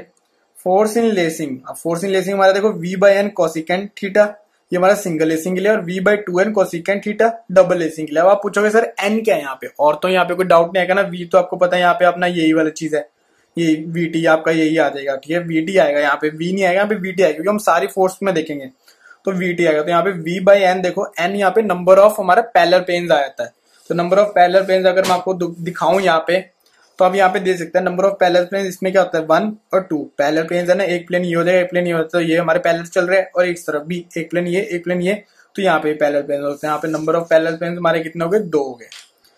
फोर्स इन लेसिंग, अब फोर्स इन लेसिंग हमारा देखो V by N cosecant theta, ये हमारा सिंगल लेसिंग के लिए, और V by two N cosecant theta double lacing के लिए। अब आप पूछोगे सर एन क्या है यहाँ पे, और तो यहाँ पे कोई डाउट नहीं आएगा ना, वी तो आपको पता है यहाँ पे अपना यही वाला चीज है, ये वी टी आपका यही आ जाएगा, ठीक है, वी टी आएगा यहाँ पे, वी नहीं आएगा यहाँ पे, वी टी आएगा क्योंकि हम सारी फोर्स में देखेंगे, तो वी टी आएगा। तो यहाँ पे वी बाई एन, देखो एन यहाँ पे नंबर ऑफ हमारा पैलर पेन्स आ जाता है, तो नंबर ऑफ पैलर पेन्स अगर मैं आपको दिखाऊं यहाँ पे, तो आप यहाँ पे दे सकते हैं नंबर ऑफ पैलर प्लेन, इसमें क्या होता है वन और टू पैलर प्लेन है ना, एक प्लेन ये हो जाएगा, एक प्लेन ये होता है, तो ये हमारे पैलर चल रहे हैं, और एक तरफ भी एक प्लेन ये एक प्लेन ये, तो यहाँ पे पैलर प्लेन होते हैं। यहाँ पे नंबर ऑफ पैलर प्लेन हमारे कितने हो गए, दो हो गए,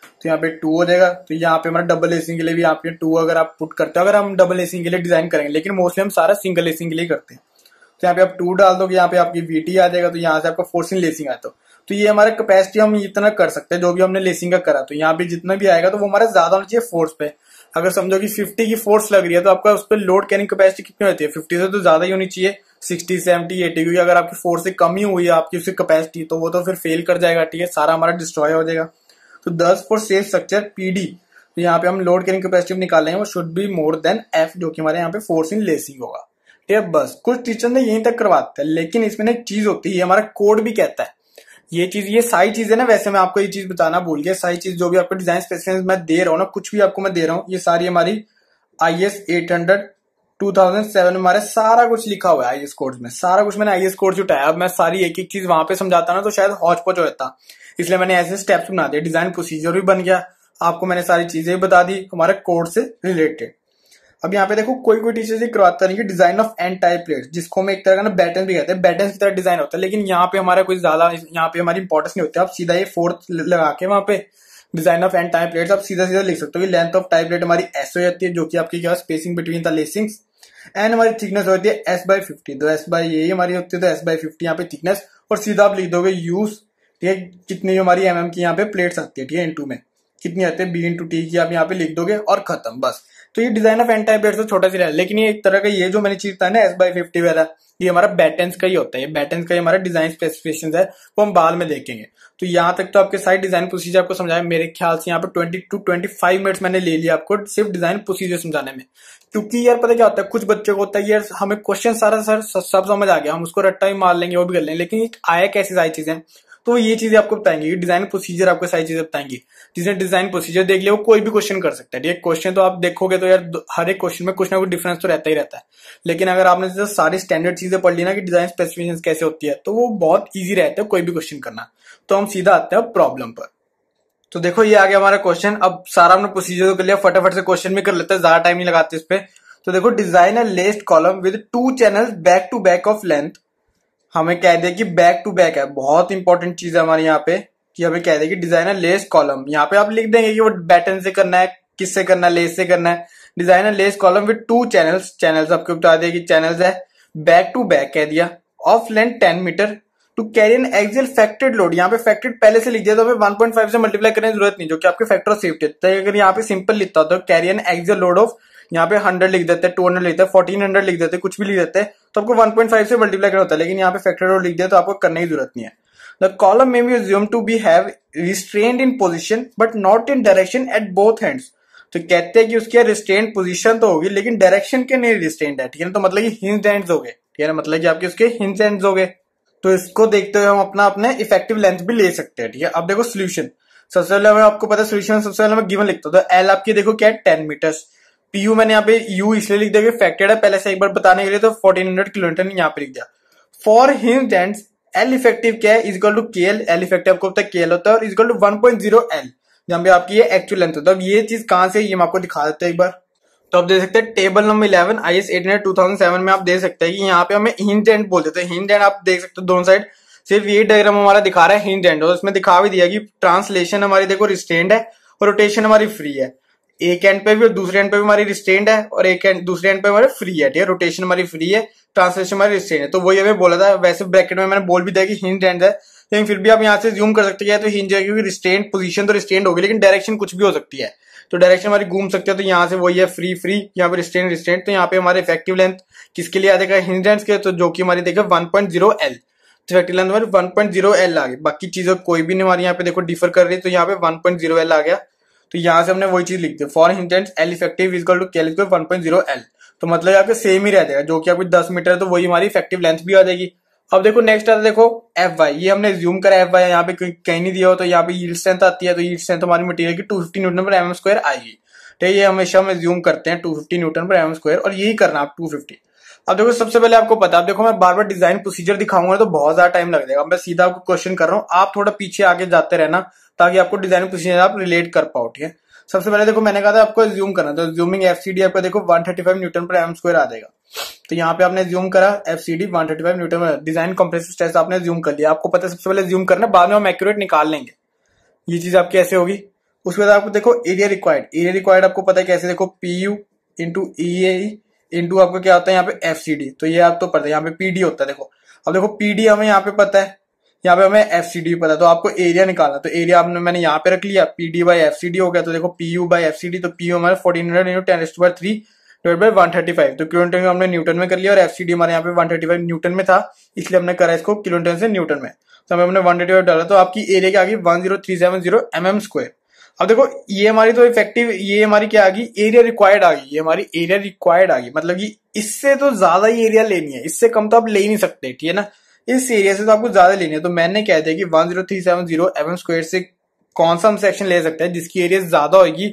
तो यहाँ पे टू हो जाएगा। तो यहाँ पे हमारा डबल लेसिंग के लिए भी यहाँ पे टू अगर आप पुट करते हो, अगर हम डबल लेसिंग के लिए डिजाइन करेंगे, लेकिन मोस्टली हम सारा सिंगल लेसिंग के लिए करते हैं, तो यहाँ पे आप टू डाल दोगे, यहाँ पे आपकी वी टी आ जाएगा, तो यहाँ से आपका फोर्सिंग लेसिंग आता है। तो ये हमारा कैपेसिटी हम इतना कर सकते हैं जो भी हमने लेसिंग का करा, तो यहाँ पे जितना भी आएगा तो वो हमारा ज्यादा होना चाहिए फोर्स पे। अगर समझो कि फिफ्टी की फोर्स लग रही है तो आपका उस पर लोड कैरिंग कैपेसिटी कितनी होती है, फिफ्टी से तो ज्यादा ही होनी चाहिए, सिक्सटी सेवेंटी एटी, क्योंकि अगर आपकी फोर्स से कम ही हुई है आपकी उसकी कैपेसिटी तो वो तो फिर फेल कर जाएगा, ठीक है, सारा हमारा डिस्ट्रॉय हो जाएगा। तो दस फॉर सेफ स्ट्रक्चर पीडी, तो यहाँ पे हम लोड कैरिंग कैपेसिटी निकालें, वो should be more than F, जो कि हमारे यहाँ पे फोर्स इन लेसिंग होगा, ठीक है। बस कुछ टीचर ने यहीं तक करवाते हैं, लेकिन इसमें ना एक चीज होती है, हमारा कोड भी कहता है ये चीज, ये सारी चीज है ना, वैसे मैं आपको ये चीज बताना भूल गया, सारी चीज जो भी आपको डिजाइन स्पेसिफिकेशंस मैं दे रहा हूँ ना, कुछ भी आपको मैं दे रहा हूँ, ये सारी हमारी I S eight hundred two thousand seven में हमारे सारा कुछ लिखा हुआ है, आई एस कोड्स में सारा कुछ मैंने आई एस कोड्स उठाया। अब मैं सारी एक एक चीज वहां पे समझाता ना तो शायद हौच पौच हो जाता, इसलिए मैंने ऐसे स्टेप्स बना दिए, डिजाइन प्रोसीजर भी बन गया, आपको मैंने सारी चीजें बता दी हमारे कोड से रिलेटेड। अब यहाँ पे देखो कोई कोई टीचर से करवाता नहीं कि design of N type plates, जिसको हम एक तरह का ना बैटन भी कहते हैं, बैटन की तरह डिजाइन होता है, लेकिन यहाँ पे हमारा कुछ ज्यादा यहाँ पे हमारी इंपॉर्टेंस नहीं होती है। आप सीधा ये फोर्थ लगा के वहाँ पे design of N type plates आप सीधा सीधा लिख सकते हो कि लेंथ ऑफ टाइप प्लेट हमारी एस हो जाती है, जो कि आपकी क्या spacing between the lacings, and हमारी थिकनेस होती है एस बाई फिफ्टी, तो एस बाई यही हमारी होती है, तो एस बाई फिफ्टी यहाँ पे थिकनेस, और सीधा आप लिख दोगे यूज, ठीक है, कितनी हमारी एम एम की यहाँ पे प्लेट्स आती है, ठीक है, इन टू में कितनी आती है बी इन टू टी की आप यहाँ पे लिख दोगे और खत्म, बस। तो ये डिजाइन ऑफ एन टाइप से छोटा सी रहा है, लेकिन ये एक तरह का ये जो मैंने चीज था ना एस बाई फिफ्टी वाला, ये हमारा बैटन्स का ही होता है। बैटन्स का ही हमारा डिजाइन स्पेसिफिकेशन है, वो हम बाद में देखेंगे। तो यहाँ तक तो आपके सारे डिजाइन प्रोसीजर आपको समझाया। मेरे ख्याल से यहाँ पे twenty to twenty five minutes मैंने ले लिया आपको सिर्फ डिजाइन प्रोसीजर समझाने में, क्योंकि यार पता क्या होता है, कुछ बच्चों को होता है यार हमें क्वेश्चन सारा सर सब समझ आ गया, हम उसको रट्टा ही मार लेंगे, वो भी कर लेंगे, लेकिन आया कैसी सारी चीजें, तो ये चीजें आपको बताएंगे। डिजाइन प्रोसीजर आपको सारी चीजें बताएंगी। जिसने डिजाइन प्रोसीजर देख लिया वो कोई भी क्वेश्चन कर सकता है। ठीक है, क्वेश्चन तो आप देखोगे तो यार हर एक क्वेश्चन में कुछ ना कुछ डिफरेंस तो रहता ही रहता है, लेकिन अगर आपने तो सारी स्टैंडर्ड चीजें पढ़ ली ना कि डिजाइन स्पेसिफिकेशन कैसे होती है, तो वो बहुत ईजी रहता है कोई भी क्वेश्चन करना। तो हम सीधा आते हैं प्रॉब्लम पर। तो देखो ये आ गया हमारा क्वेश्चन। अब सारा हमने प्रोसीजर कर लिया, फटाफट से क्वेश्चन भी कर लेते हैं, ज्यादा टाइम नहीं लगाते इस पे। तो देखो design a laced column with two channels back to back of length, हमें कह दे कि बैक टू बैक है, बहुत इंपॉर्टेंट चीज है हमारे यहाँ पे कि हमें कह दे कि डिजाइन लेस कॉलम। यहाँ पे आप लिख देंगे कि वो बैटन से करना है, किससे करना है, लेस से करना है। Design lace column with two channels, channels आपको बता दिया कि चैनल्स है, बैक टू बैक कह दिया, of length ten metre, to carry an axial factored load. यहाँ पे फैक्टर्ड पहले से लिख दिया तो हमें वन पॉइंट फाइव से मल्टीप्लाई करने की जरूरत नहीं, जो कि आपके फैक्टर ऑफ सेफ्टी है। अगर यहाँ पे सिंपल लिखता तो carry an axial load of, यहाँ पे हंड्रेड लिख देते हैं, टू हंड्रेड लिखते हैं, फोर्टीन हंड्रेड लिख देते हैं, कुछ भी लिख देते हैं, तो आपको वन पॉइंट फाइव से मल्टीप्लाई करना होता है, लेकिन यहाँ पे फैक्टर लोड लिख दिया तो आपको करने की जरूरत नहीं है। द कॉलम में be assume to be have restrained in position but not in direction at both hands. तो कहते हैं कि उसकी रिस्ट्रेन्ड पोजीशन तो होगी लेकिन डायरेक्शन के नहीं रिस्ट्रेन्ड है, ठीक है ना, तो मतलब कि हिंज एंड्स हो गए, ठीक है ना, मतलब कि आपके उसके हिंज एंड्स हो गए। तो इसको देखते हुए हम अपना अपने इफेक्टिव लेंथ भी ले सकते हैं। ठीक है, अब देखो सोल्यूशन। सबसे पहले हमें आपको पता है सोल्यूशन सबसे पहले हमें गिवन लिखता हूं, तो एल आपकी देखो क्या है टेन मीटर, पी यू मैंने यहाँ पे यू इसलिए लिख दिया फैक्टेड है पहले से एक बार बताने के लिए, तो फोर्टीन हंड्रेड किलोमीटर यहाँ पे लिख दिया। For hinge ends L effective क्या है, equal to K L, L effective आपको पता है के एल होता है, और equal to one point zero L जहाँ पे आपकी ये एक्चुअल लेंथ होता है। अब ये चीज कहाँ से, ये हम आपको दिखा देते हैं एक बार। तो आप देख सकते हैं table number eleven I S eight hundred two thousand seven में आप देख सकते हैं कि यहाँ पे हमें हिंज एंड बोल देते हैं। हिंज एंड आप देख सकते हो दोनों साइड, सिर्फ ये डायग्राम हमारा दिखा रहा है हिंज एंड, और उसमें दिखा भी दिया कि ट्रांसलेशन हमारी देखो रिस्ट्रेंड है और रोटेशन हमारी फ्री है, एक एंड पे भी और दूसरे एंड पे भी हमारी रिस्ट्रेंड है, और एक एंड दूसरे एंड पे हमारे फ्री है। ठीक है, रोटेशन हमारी फ्री है, ट्रांसलेशन हमारी रिस्ट्रेंड है, तो वही हमें बोला था। वैसे ब्रैकेट में मैंने बोल भी दिया कि हिंज एंड है, लेकिन फिर भी आप यहाँ से ज़ूम कर सकते हैं तो हिंज है, क्योंकि रिस्ट्रेंड पोजीशन तो रिस्ट्रेंड होगी लेकिन डायरेक्शन कुछ भी हो सकती है, तो डायरेक्शन हमारी घूम सकते हैं। तो यहाँ से वही है फ्री फ्री, यहाँ पे रिस्ट्रेंड रिस्ट्रेंड, तो यहाँ पे हमारे इफेक्टिव लेंथ किसके लिए आ जाएगा हिंज एंड्स के, तो जो कि हमारी देखो one point zero L, effective length हमारी वन पॉइंट जीरो एल आ गई, बाकी चीजों कोई भी नहीं हमारे यहाँ पे देखो डिफर कर रही है, तो यहाँ पे वन पॉइंट जीरो एल आ गया। तो यहाँ से हमने वही चीज लिख दी, for hinge ends L effective equal to KL equal one point zero L, तो मतलब आपके सेम ही रह जाएगा, जो कि आपकी दस मीटर है, तो वही हमारी इफेक्टिव लेंथ भी आ जाएगी। अब देखो नेक्स्ट आता है, देखो एफ वाई, ये हमने ज़ूम करा एफ वाई, यहाँ पे कहीं नहीं दिया हो, तो यहाँ पे यील्ड स्ट्रेंथ आती है, तो यील्ड स्ट्रेंथ हमारी मटेरियल की टू फिफ्टी न्यूटन पर एम एम स्क्वायर आएगी। ठीक है, ये हमेशा हम ज़ूम करते हैं टू फिफ्टी न्यूटन पर एम एम स्क्वायर, और यही करना आप टू फिफ्टी। अब देखो सबसे पहले आपको पता, आप देखो मैं बार बार डिजाइन प्रोसीजर दिखाऊंगा तो बहुत ज्यादा टाइम लग जाएगा, मैं सीधा आपको क्वेश्चन कर रहा हूँ, आप थोड़ा पीछे आगे जाते रहना ताकि आपको डिजाइन प्रोसीजर आप रिलेट कर पाओ। ठीक है, सबसे पहले देखो मैंने कहा था आपको ज़ूम करना, तो ज़ूमिंग एफसीडी आपका देखो वन थर्टी फाइव न्यूटन पर एम स्क्वायर आ जाएगा, तो यहाँ पे आपने ज़ूम करा FCD one thirty five newton पर, डिजाइन कंप्रेसिव स्ट्रेस आपने ज़ूम कर लिया, आपको पता है सबसे पहले ज़ूम करना, बाद में हम एक्यूरेट निकाल लेंगे, ये चीज आपकी कैसे होगी। उसके बाद आपको देखो एरिया रिक्वायर्ड, एरिया रिक्वायर्ड आपको पता है कैसे, देखो P U into E A into आपको क्या होता है यहाँ पे एफसीडी, तो ये आप तो पता है यहाँ पे पीडी होता है। देखो अब देखो पीडी हमें यहाँ पे पता है, यहाँ पे हमें एफसीडी पता है, तो आपको एरिया निकालना, तो एरिया आपने मैंने यहाँ पे रख लिया, पीडी बाई एफसीडी हो गया, तो देखो पीयू बाई एफसीडी, तो पीयू हमारे fourteen hundred into ten to power three divide by one thirty five, तो किलोमीटर हमने न्यूटन में कर लिया, और एफसीडी हमारे यहाँ पे वन थर्टी फाइव न्यूटन में था इसलिए हमने करा इसको किलोमीटर से न्यूटन में, तो हमें हमने वन थर्टी फाइव डाला, तो आपकी एरिया क्या आ गई one zero three seven zero MM square. अब देखो ये हमारी तो इफेक्टिव, ये हमारी क्या आ गई एरिया रिक्वायर्ड आ गई, ये हमारी एरिया रिक्वायर्ड आ गई, मतलब कि इससे तो ज्यादा ही एरिया लेनी है, इससे कम तो आप ले ही नहीं सकते। ठीक है ना, इस एरिया से तो आपको ज्यादा लेनी है, तो मैंने कह दिया कि one zero three seven zero MM square से कौन सा हम सेक्शन ले सकते हैं जिसकी एरिया ज्यादा होगी,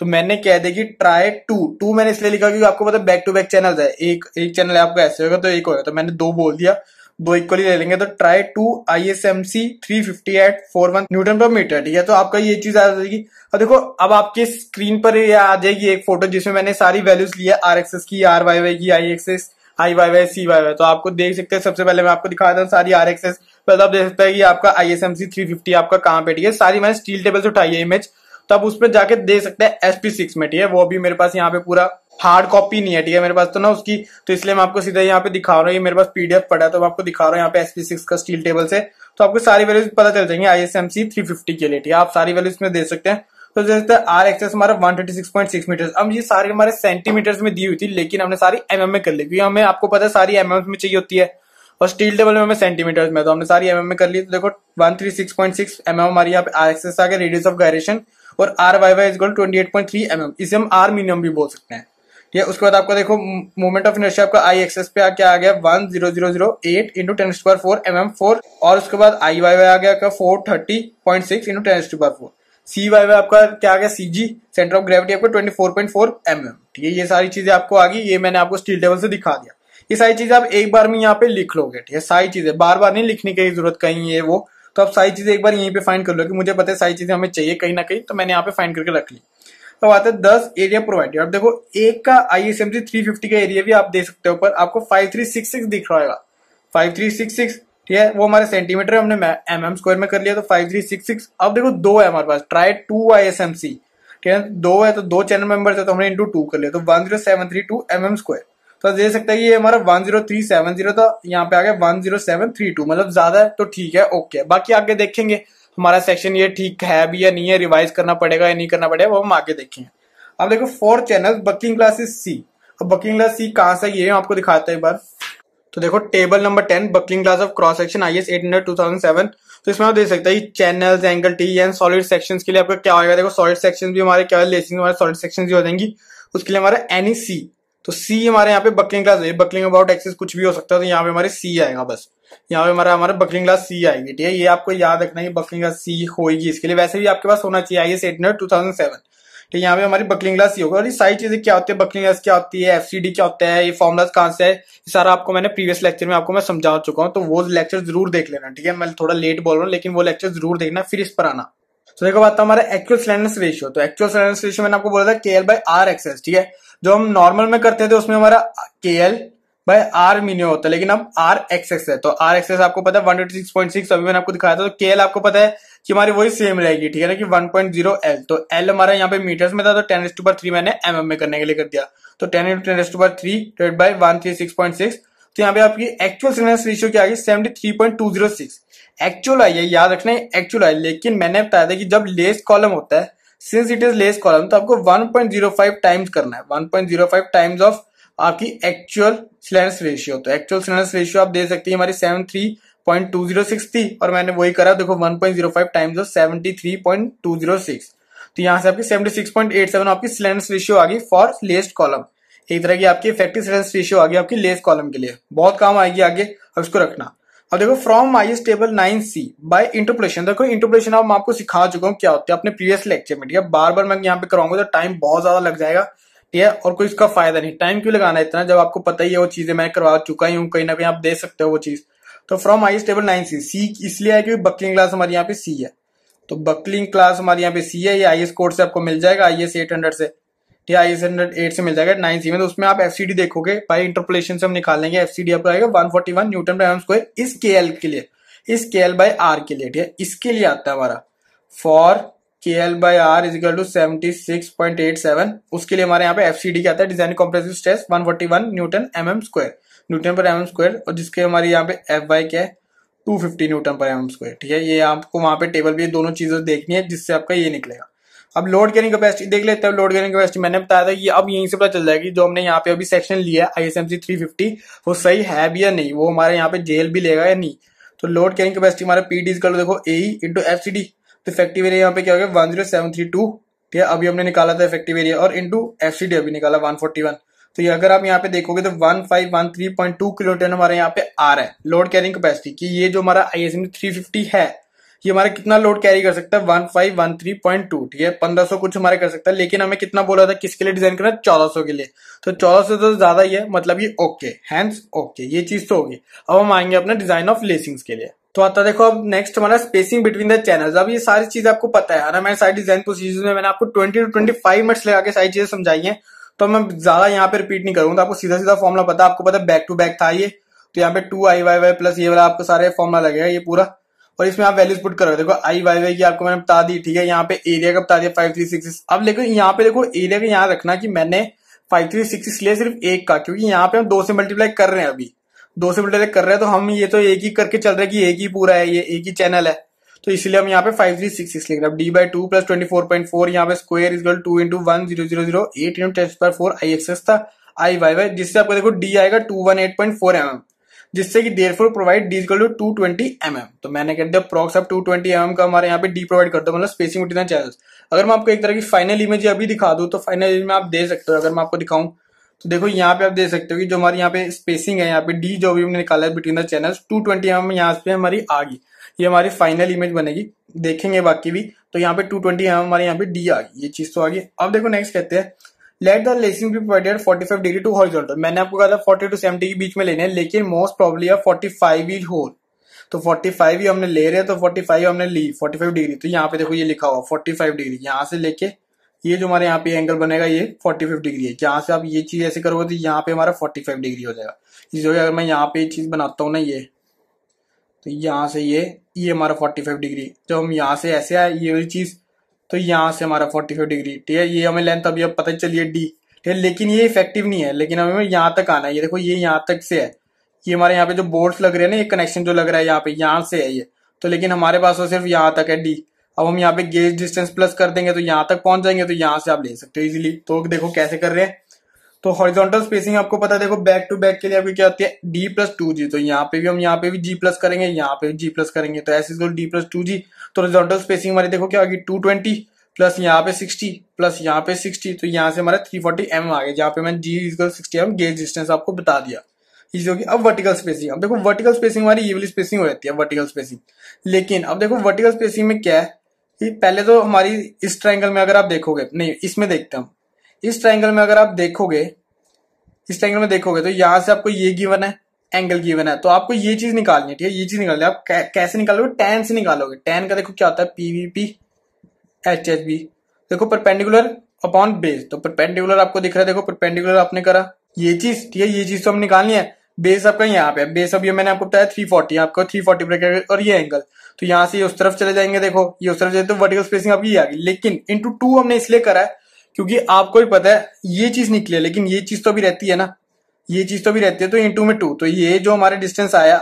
तो मैंने कह दिया कि ट्राई टू, टू मैंने इसलिए लिखा क्योंकि आपको पता है बैक टू बैक चैनल है, एक एक चैनल आपको ऐसे होगा तो एक होगा, तो मैंने दो बोल दिया, दो इक्वली ले लेंगे, तो try two I S M C three fifty eight four one newton per metre. ठीक है, तो आपका ये चीज आ जाएगी। अब देखो अब आपके स्क्रीन पर ये आ जाएगी एक फोटो जिसमें मैंने सारी वैल्यूज लिया आर एक्सेस की, आर वाई वाई की, I X X, I Y Y, C Y Y, तो आपको देख सकते हैं। सबसे पहले मैं आपको दिखा देता हूँ सारी आर एक्सेस, पहले आप देख सकते हैं कि आपका I S M C three fifty आपका कहाँ पे। ठीक है, सारी मैंने स्टील टेबल से उठाई है इमेज, तो आप उस पर जाके देख सकते हैं एस पी सिक्स में। ठीक है, वो अभी मेरे पास यहाँ पे पूरा हार्ड कॉपी नहीं है, ठीक है मेरे पास तो ना उसकी, तो इसलिए मैं आपको सीधा यहाँ पे दिखा रहा हूँ, ये मेरे पास पीडीएफ पड़ा है तो मैं आपको दिखा रहा हूँ यहाँ पे एसपी सिक्स का स्टील टेबल से, तो आपको सारी वैल्यूज पता चल जाएंगे आईएसएमसी थ्री फिफ्टी के लिए। ठीक है, आप सारी वैल्यूज में दे सकते हैं। तो जैसे आर एक्सेस हमारा one thirty six point six metre. अब ये सारी हमारे सेंटीमीटर्स में दी हुई थी, लेकिन हमने सारी एमएम में कर ली, क्योंकि हमें आपको पता है सारी एमएम में चाहिए होती है और स्टील टेबल में हमें सेंटीमीटर्स में, तो हमने सारी एमएम में कर ली। तो देखो one thirty six point six MM हमारी यहाँ पे आर एक्सेस आ गया, रेडियस ऑफ गायरेशन, और R Y Y equal twenty eight point three MM, इसे हम आर मिनिमम भी बोल सकते हैं। ठीक है, उसके बाद आपका देखो मोमेंट ऑफ इनर्शिया आपका आई एक्सेस पे क्या आ गया one thousand eight into ten to power four MM four, और उसके बाद आई वाई वाई आ गया four thirty point six into ten to power four. C Y Y आपका क्या आ गया सीजी, सेंटर ऑफ ग्रेविटी आपको twenty four point four MM. ठीक है, ये सारी चीजें आपको आ गई, ये मैंने आपको स्टील टेबल से दिखा दिया। ये सारी चीजें आप एक बार में यहाँ पे लिख लोगे। ठीक है, सारी चीजें बार बार नहीं लिखने की जरूरत कहीं है वो, तो आप सारी चीजें एक बार यहीं पे फाइंड कर लोगे। मुझे पता है सारी चीजें हमें चाहिए कहीं ना कहीं, तो मैंने यहाँ पे फाइंड करके रख ली। तो आते हैं दस एरिया प्रोवाइडेड। अब देखो एक का आईएसएम सी थ्री फिफ्टी का एरिया भी आप देख सकते हो, पर आपको फाइव थ्री सिक्स सिक्स दिख रहा होगा, फाइव थ्री सिक्स सिक्स। ठीक है, वो हमारे सेंटीमीटर है, हमने एम एम स्क्वायर में कर लिया, तो फाइव थ्री सिक्स सिक्स। अब देखो दो है हमारे पास, try two I S M C. ठीक है, दो है तो दो चैनल मेंबर्स है, तो हमने इंटू टू कर लिया, तो one thousand seven thirty two M M square. तो दे सकता है ये हमारा one thousand three seven zero था, यहाँ पे आ गया one thousand seven thirty two, मतलब ज्यादा है तो ठीक है, ओके। बाकी आगे देखेंगे हमारा सेक्शन ये ठीक है भी या नहीं है, रिवाइज करना पड़ेगा या नहीं करना पड़ेगा, वो हम आगे देखेंगे। अब देखो for channel buckling classes C. अब बकिंग क्लास सी कहाँ से, ये आपको दिखाते हैं एक बार। तो देखो table number ten, buckling class of cross section IS eight hundred two thousand seven. तो इसमें आप देख सकते हैं channels, angle T and solid sections के लिए आपका क्या होगा। देखो सॉलिड सेक्शंस भी हमारे क्या लेसिंग हमारे सॉलिड सेक्शंस भी हो जाएंगी, उसके लिए हमारा एनी सी। तो सी हमारे यहाँ पे बकलिंग क्लास है, बकलिंग अबाउट एक्सिस कुछ भी हो सकता है, तो यहाँ पे हमारे सी आएगा, बस यहाँ पे हमारा हमारा बकलिंग क्लास सी आएगी। ठीक है, ये आपको याद रखना है, बकलिंग क्लास सी होगी, इसके लिए वैसे भी आपके पास होना चाहिए IS eight hundred two thousand seven. तो यहाँ पे हमारी बकलिंग क्लास ये होगा। और ये सारी चीजें क्या होती है, बकलिंग क्लास क्या होती है, एफसीडी क्या होता है, ये फॉर्मुलास कहाँ से है, ये सारा आपको मैंने प्रीवियस लेक्चर में आपको मैं समझा चुका हूँ, तो वो लेक्चर जरूर देख लेना। ठीक है, मैं थोड़ा लेट बोल रहा हूँ, लेकिन वो लेक्चर जरूर देखना, फिर इस पर आना। तो देखो बात हमारा एक्चुअल स्लैंडनेस रेशियो। तो एक्चुअल स्लैंडनेस रेशियो मैंने आपको बोला था के एल बाई आर एक्सेस। ठीक है, जो हम नॉर्मल में करते थे उसमें हमारा के एल बाई आर मिनिमम होता है, लेकिन अब आर एक्सेस है, तो आर एक्सेस आपको पता है one thirty six point six, अभी मैंने आपको दिखाया था। तो के एल आपको पता है कि हमारी वही सेम रहेगी। ठीक है ना, कि वन पॉइंट जीरो एल, तो एल हमारा यहाँ पे मीटर्स में था, तो टेन टू पर थ्री मैंने एमएम में करने के लिए कर दिया, तो ten into ten to power three divide by one thirty six point six. तो यहाँ पे आपकी एक्चुअल स्लैंडनेस रेशियो क्या आ गई seventy three point two zero six. Actual आई है, याद रखना है एक्चुअल आई, लेकिन मैंने बताया था कि जब लेस कॉलम होता है, since it is less column, तो आपको one point zero five times करना है, one point zero five times of आपकी एक्चुअल स्लैंडनेस रेशियो। तो एक्चुअल स्लैंडनेस रेशियो आप दे सकते हैं हमारी seventy three point two zero six थी, और मैंने वही करा, देखो one point zero five times of seventy three point two zero six, तो यहाँ से आपकी seventy six point eight seven आपकी स्लैंडनेस रेशियो आ गई फॉर लेस्ड कॉलम। एक तरह की आपकी इफेक्टिव स्लैंडनेस रेशियो आ गई आपकी लेस कॉलम के लिए, बहुत काम आएगी आगे, अब इसको रखना। अब देखो from IS table nine C by interpolation. देखो इंटरपोलेशन आप आपको सिखा चुका हूँ क्या होता है अपने प्रीवियस लेक्चर में। ठीक है, बार बार मैं यहाँ पे कराऊंगा तो टाइम बहुत ज्यादा लग जाएगा। ठीक है, और कोई इसका फायदा नहीं, टाइम क्यों लगाना इतना, जब आपको पता ही है वो चीजें मैं करवा चुका ही हूँ, कहीं ना कहीं आप देख सकते हो वो चीज। तो from IS table nine C, C इसलिए है क्योंकि बकलिंग क्लास हमारे यहाँ पे सी है, तो बकलिंग क्लास हमारे यहाँ पे सी है, ये आईएस कोड से आपको मिल जाएगा, आईएस एट हंड्रेड से, ठीक है आईएस एट हंड्रेड एट से मिल जाएगा नाइन सी में। तो उसमें आप एफसीडी देखोगे भाई, इंटरपोलेशन से हम निकाल लेंगे, एफसीडी आपको आएगा वन फोर्टी वन न्यूटन पर एम स्क्वायर, इस के एल के लिए, इस के एल बाई आर के लिए। ठीक है, इसके लिए आता है हमारा for K L by R is equal to seventy six point eight seven, उसके लिए हमारे यहाँ पे एफसीडी क्या आता है, design compressive stress one forty one newton MM square, newton पर एमएम स्क्वायर, और जिसके हमारे यहाँ पे एफ वाई क्या है टू फिफ्टी न्यूटन पर एमएम स्क्वायर। ठीक है, ये आपको वहाँ पे टेबल भी दोनों चीजें देखनी है, जिससे आपका ये निकलेगा। अब लोड कैरिंग कैपेसिटी देख लेते हैं। लोड कैरिंग कैपेसिटी मैंने बताया था कि अब यहीं से पता चल जाएगी, जो हमने यहाँ पे अभी सेक्शन लिया है आईएसएम सी थ्री फिफ्टी, वो सही है भी या नहीं, वो हमारे यहाँ पे जेल भी लेगा या नहीं। तो लोड कैरिंग कैपेसिटी हमारा पीडी इज इक्वल टू देखो A into FCD, effective area यहाँ पे क्या हो गया one thousand seven thirty two. ठीक है, अभी हमने निकाला था इफेक्टिव एरिया, और इनटू एफसीडी अभी निकाला वन फोर्टी वन। तो ये अगर आप यहाँ पे देखोगे तो one thousand five hundred thirteen point two kiloton हमारे यहाँ पे आ रहा है लोड कैरिंग कैपेसिटी, कि ये जो हमारा आईएसएम थ्री फिफ्टी है, ये हमारा कितना लोड कैरी कर सकता है one thousand five hundred thirteen point two. ठीक है, पंद्रह सौ कुछ हमारे कर सकता है, लेकिन हमें कितना बोला था किसके लिए डिजाइन करना, चौदह सौ के लिए, तो चौदह सौ तो ज्यादा ही है, मतलब ये ओके, हैंस ओके, ये चीज तो होगी। अब हम आएंगे अपना डिजाइन ऑफ लेसिंग्स के लिए। तो आता देखो अब नेक्स्ट हमारा स्पेसिंग बिटवीन द चैनल्स। अब ये सारी चीज आपको पता है ना, मैंने सारी डिजाइन प्रोसीजर्स में मैंने आपको twenty to twenty five minutes लगा के सारी चीजें समझाई हैं, तो मैं ज्यादा यहाँ पे रिपीट नहीं करूंगा। तो आपको सीधा सीधा फॉर्मुला पता है, आपको पता है बैक टू बैक था ये, तो यहाँ पे two I Y Y plus ये वाला आपको सारे फॉर्मुला लगेगा ये पूरा, और इसमें आप वैल्यूज पुट करोगे। देखो आई वाई वाई की आपको मैंने बता दी, ठीक है यहाँ पे एरिया का बता दिया फाइव थ्री सिक्स। अब लेकिन यहाँ पे देखो एरिया का यहाँ रखना कि मैंने फाइव थ्री सिक्स लिया सिर्फ एक का, क्योंकि यहाँ पे हम दो से मल्टीप्लाई कर रहे हैं, अभी दो से मल्टीप्लाई कर रहे हैं, तो हम ये तो एक ही करके चल रहे हैं कि एक ही पूरा है, ये एक ही चैनल है, तो इसलिए हम यहाँ पे फाइव थ्री सिक्स सिक्स लिख रहे हैं। D by two plus twenty four point four यहाँ पे square is equal to into one zero zero zero eight into ten power four I X S था आई वाई वाई, जिससे आपको देखो D आएगा two one eight point four M M, जिससे कि therefore provide D equal to two twenty M M. तो मैंने कह दिया प्रॉक्स आप टू ट्वेंटी एम एम का हमारे यहाँ पे डी प्रोवाइड करते हो, मतलब स्पेसिंग बिटवीन चैनल्स। अगर मैं आपको एक तरह की फाइनल इमेज अभी दिखा दूं तो फाइनल इमेज में आप दे सकते हो, अगर मैं आपको दिखाऊं तो देखो यहाँ पे आप देख सकते हो कि जो हमारे यहाँ पे स्पेसिंग है यहाँ पे डी जो भी हमने निकाला है between the channels two twenty M M यहाँ पे हमारी आ गई। ये हमारी फाइनल इमेज बनेगी, देखेंगे बाकी भी। तो यहाँ पे टू ट्वेंटी एम एम हमारे यहाँ पे डी आ गई, ये चीज तो आ गई। अब देखो नेक्स्ट कहते हैं let the lacing be provided पैंतालीस डिग्री टू हॉरिजॉन्टल। मैंने आपको कहा था फोर्टी टू सेवेंटी के बीच में लेने हैं, लेकिन मोस्ट प्रॉब्ली आप पैंतालीस इज होल, तो पैंतालीस ही हमने ले रहे हैं, तो पैंतालीस हमने ली पैंतालीस डिग्री। तो यहाँ पे देखो ये लिखा हुआ पैंतालीस डिग्री, यहाँ से लेके ये जो हमारे यहाँ पे एंगल बनेगा ये पैंतालीस डिग्री है। जहां से आप ये चीज ऐसे करोगे तो यहाँ पे हमारा पैंतालीस डिग्री हो जाएगा। इस जो अगर मैं यहाँ पे चीज बनाता हूँ ना ये, तो यहाँ से ये ये हमारा पैंतालीस डिग्री, जब हम यहाँ से ऐसे आए ये चीज, तो यहाँ से हमारा पैंतालीस डिग्री, ठीक है। ये हमें लेंथ अभी अब पता चलिए डी, ठीक है, लेकिन ये इफेक्टिव नहीं है, लेकिन हमें यहाँ तक आना है। ये देखो ये यहाँ तक से है, ये हमारे यहाँ पे जो बोर्ड्स लग रहे हैं ना, ये कनेक्शन जो लग रहा है यहाँ पे यहाँ से है ये, तो लेकिन हमारे पास वो सिर्फ यहाँ तक है डी। अब हम यहाँ पे गेज डिस्टेंस प्लस कर देंगे तो यहाँ तक पहुंच जाएंगे, तो यहाँ से आप ले सकते हो इजिली। तो देखो कैसे कर रहे हैं। तो हॉरिजॉन्टल स्पेसिंग आपको पता है, देखो बैक टू बैक के लिए आपकी क्या होती है d प्लस टू जी। तो यहाँ पे भी हम यहाँ पे भी g प्लस करेंगे, यहाँ पे भी g प्लस करेंगे, तो ऐसे equal d plus two G. तो हॉरिजॉन्टल स्पेसिंग हमारी देखो क्या होगी टू ट्वेंटी प्लस यहाँ पे सिक्सटी प्लस यहाँ पे सिक्सटी, तो यहाँ से हमारा थ्री फोर्टी एम आ गया, जहाँ पे मैंने g equal sixty M gauge distance आपको बता दिया, इजी होगी। अब वर्टिकल स्पेसिंग, अब देखो वर्टिकल स्पेसिंग हमारी ये वाली स्पेसिंग हो जाती है वर्टिकल स्पेसिंग। लेकिन अब देखो वर्टिकल स्पेसिंग में क्या है, पहले तो हमारी इस ट्राइंगल में अगर आप देखोगे, नहीं इसमें देखते हम, इस ट्राइंगल में अगर आप देखोगे, इस ट्राइंगल में देखोगे तो यहाँ से आपको ये गिवन है, एंगल गिवन है, तो आपको ये चीज निकालनी है, ठीक है। ये चीज निकालनी है आप कै, कैसे निकालोगे, टैन से निकालोगे। टैन का देखो क्या होता है पीवीपी एच एच बी, देखो परपेंडिकुलर अपॉन बेस। तो परपेंडिकुलर आपको दिख रहा है, देखो परपेंडिकुलर आपने करा ये चीज, ठीक है, ये चीज तो हम निकालनी है। बेस आपका यहाँ पे, बेस अब ये मैंने आपको बताया थ्री फोर्टी, आपको थ्री फोर्टी ब्रेक और ये एंगल, तो यहाँ से ये उस तरफ चले जाएंगे, देखो ये उस तरफ जाए, तो वर्टिकल स्पेसिंग आपकी आ गई। लेकिन इंटू टू हमने इसलिए करा है क्योंकि आपको भी पता है ये चीज निकली है, लेकिन ये चीज तो भी रहती है ना, ये चीज तो भी रहती है, तो इंटू में टू, तो ये जो हमारे डिस्टेंस आया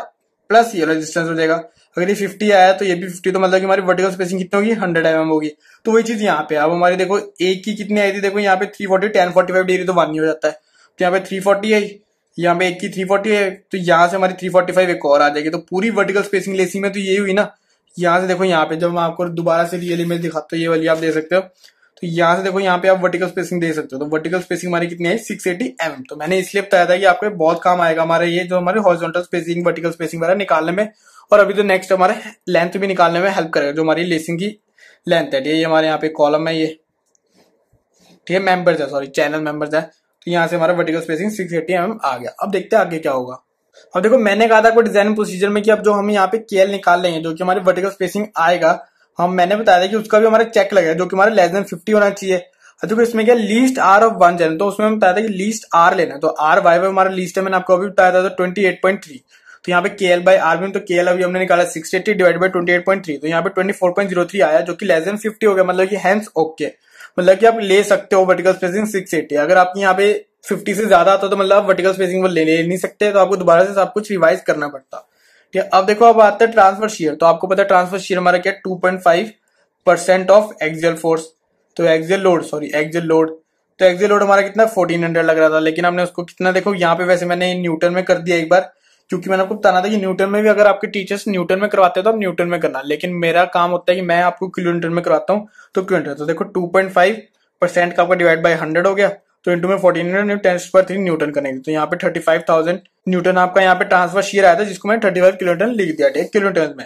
प्लस ये वाला डिस्टेंस हो जाएगा। अगर ये फिफ्टी आया तो ये भी फिफ्टी, तो मतलब कि हमारी वर्टिकल स्पेसिंग कितनी होगी, हंड्रेड एम एम होगी। तो वही चीज यहाँ पे, अब हमारी देखो एक की कितनी आई थी, देखो यहाँ पे three forty tan forty five degree तो वन ही हो जाता है, तो यहाँ पे थ्री फोर्टी आई, यहाँ पे एक की थ्री फोर्टी आई, तो यहाँ से हमारी थ्री फोर्टी फाइव एक और आ जाएगी। तो पूरी वर्टिकल स्पेसिंग लेसिंग में तो यही हुई ना। यहाँ से देखो यहाँ पे, जब मैं आपको दोबारा से रियल इमेज दिखाता हूँ ये वाली आप दे सकते हो, तो यहाँ से देखो यहाँ पे आप वर्टिकल स्पेसिंग दे सकते हो। तो वर्टिकल स्पेसिंग हमारी कितनी आई सिक्स एटी एमएम। तो मैंने इसलिए बताया था कि आपको बहुत काम आएगा हमारे ये जो हमारे हॉरिजॉन्टल स्पेसिंग वर्टिकल स्पेसिंग वगैरह निकालने में, और अभी तो नेक्स्ट हमारे लेंथ भी निकालने में हेल्प करेगा, जो हमारी लेसिंग की लेंथ है, ठीक है। ये हमारे यहाँ पे कॉलम है ये, ठीक है, मेंबर्स है, सॉरी चैनल मेंबर्स है। तो यहाँ से हमारा vertical spacing six eighty MM आ गया। अब देखते हैं आगे क्या होगा। अब देखो मैंने कहा था कोई डिजाइन प्रोसीजर में कि अब जो हम यहाँ पे केएल निकाल लेंगे जो कि हमारे वर्टिकल स्पेसिंग आएगा, हम मैंने बताया था कि उसका भी हमारा चेक लगेगा जो कि हमारा लेस देन फिफ्टी होना चाहिए। अच्छा देखो इसमें क्या least are of one channel, तो उसमें हम बताया था कि लीस्ट आर लेना है, तो आर वाई वाई हमारा लीस्ट है, मैंने आपको अभी बताया था ट्वेंटी एट पॉइंट थ्री। तो यहाँ पे के एल बाई आर भी, तो के एल अभी हमने निकाला six eighty divide by twenty eight point three, तो यहाँ पे twenty four point zero three आया जो कि लेस देन फिफ्टी हो गया, मतलब कि हैंस ओके, मतलब कि आप ले सकते हो वर्टिकल स्पेसिंग सिक्स एटी। अगर आपकी यहाँ पे फिफ्टी से ज्यादा आता तो मतलब वर्टिकल स्पेसिंग वो ले नहीं सकते, तो आपको दोबारा से सब कुछ रिवाइज करना पड़ता। अब देखो अब आता है ट्रांसफर शेयर, तो आपको पता है ट्रांसफर शेयर हमारा क्या two point five percent of axial force, तो axial load, sorry axial load, तो एक्सियल लोड हमारा कितना फोर्टीन हंड्रेड लग रहा था, लेकिन हमने उसको कितना, देखो यहाँ पे वैसे मैंने न्यूटन में कर दिया एक बार, क्योंकि मैंने आपको बताना था कि न्यूटन में भी अगर आपके टीचर्स न्यूटन में करवाते हैं तो आप न्यूटन में करना, लेकिन मेरा काम होता है कि मैं आपको किलोमीटर में करवाता हूँ, तो किलोमीटर। तो देखो टू पॉइंट फाइव परसेंट का आपका डिवाइड बाई हंड्रेड हो गया, तो इंटू में fourteen hundred ten power three newton करेंगे, तो यहाँ पे थर्टी फाइव थाउजेंड न्यूटन आपका यहाँ पे ट्रांसफर शेयर आया था, जिसको मैंने थर्टी फाइव किलोटन लिख दिया किलोटन में।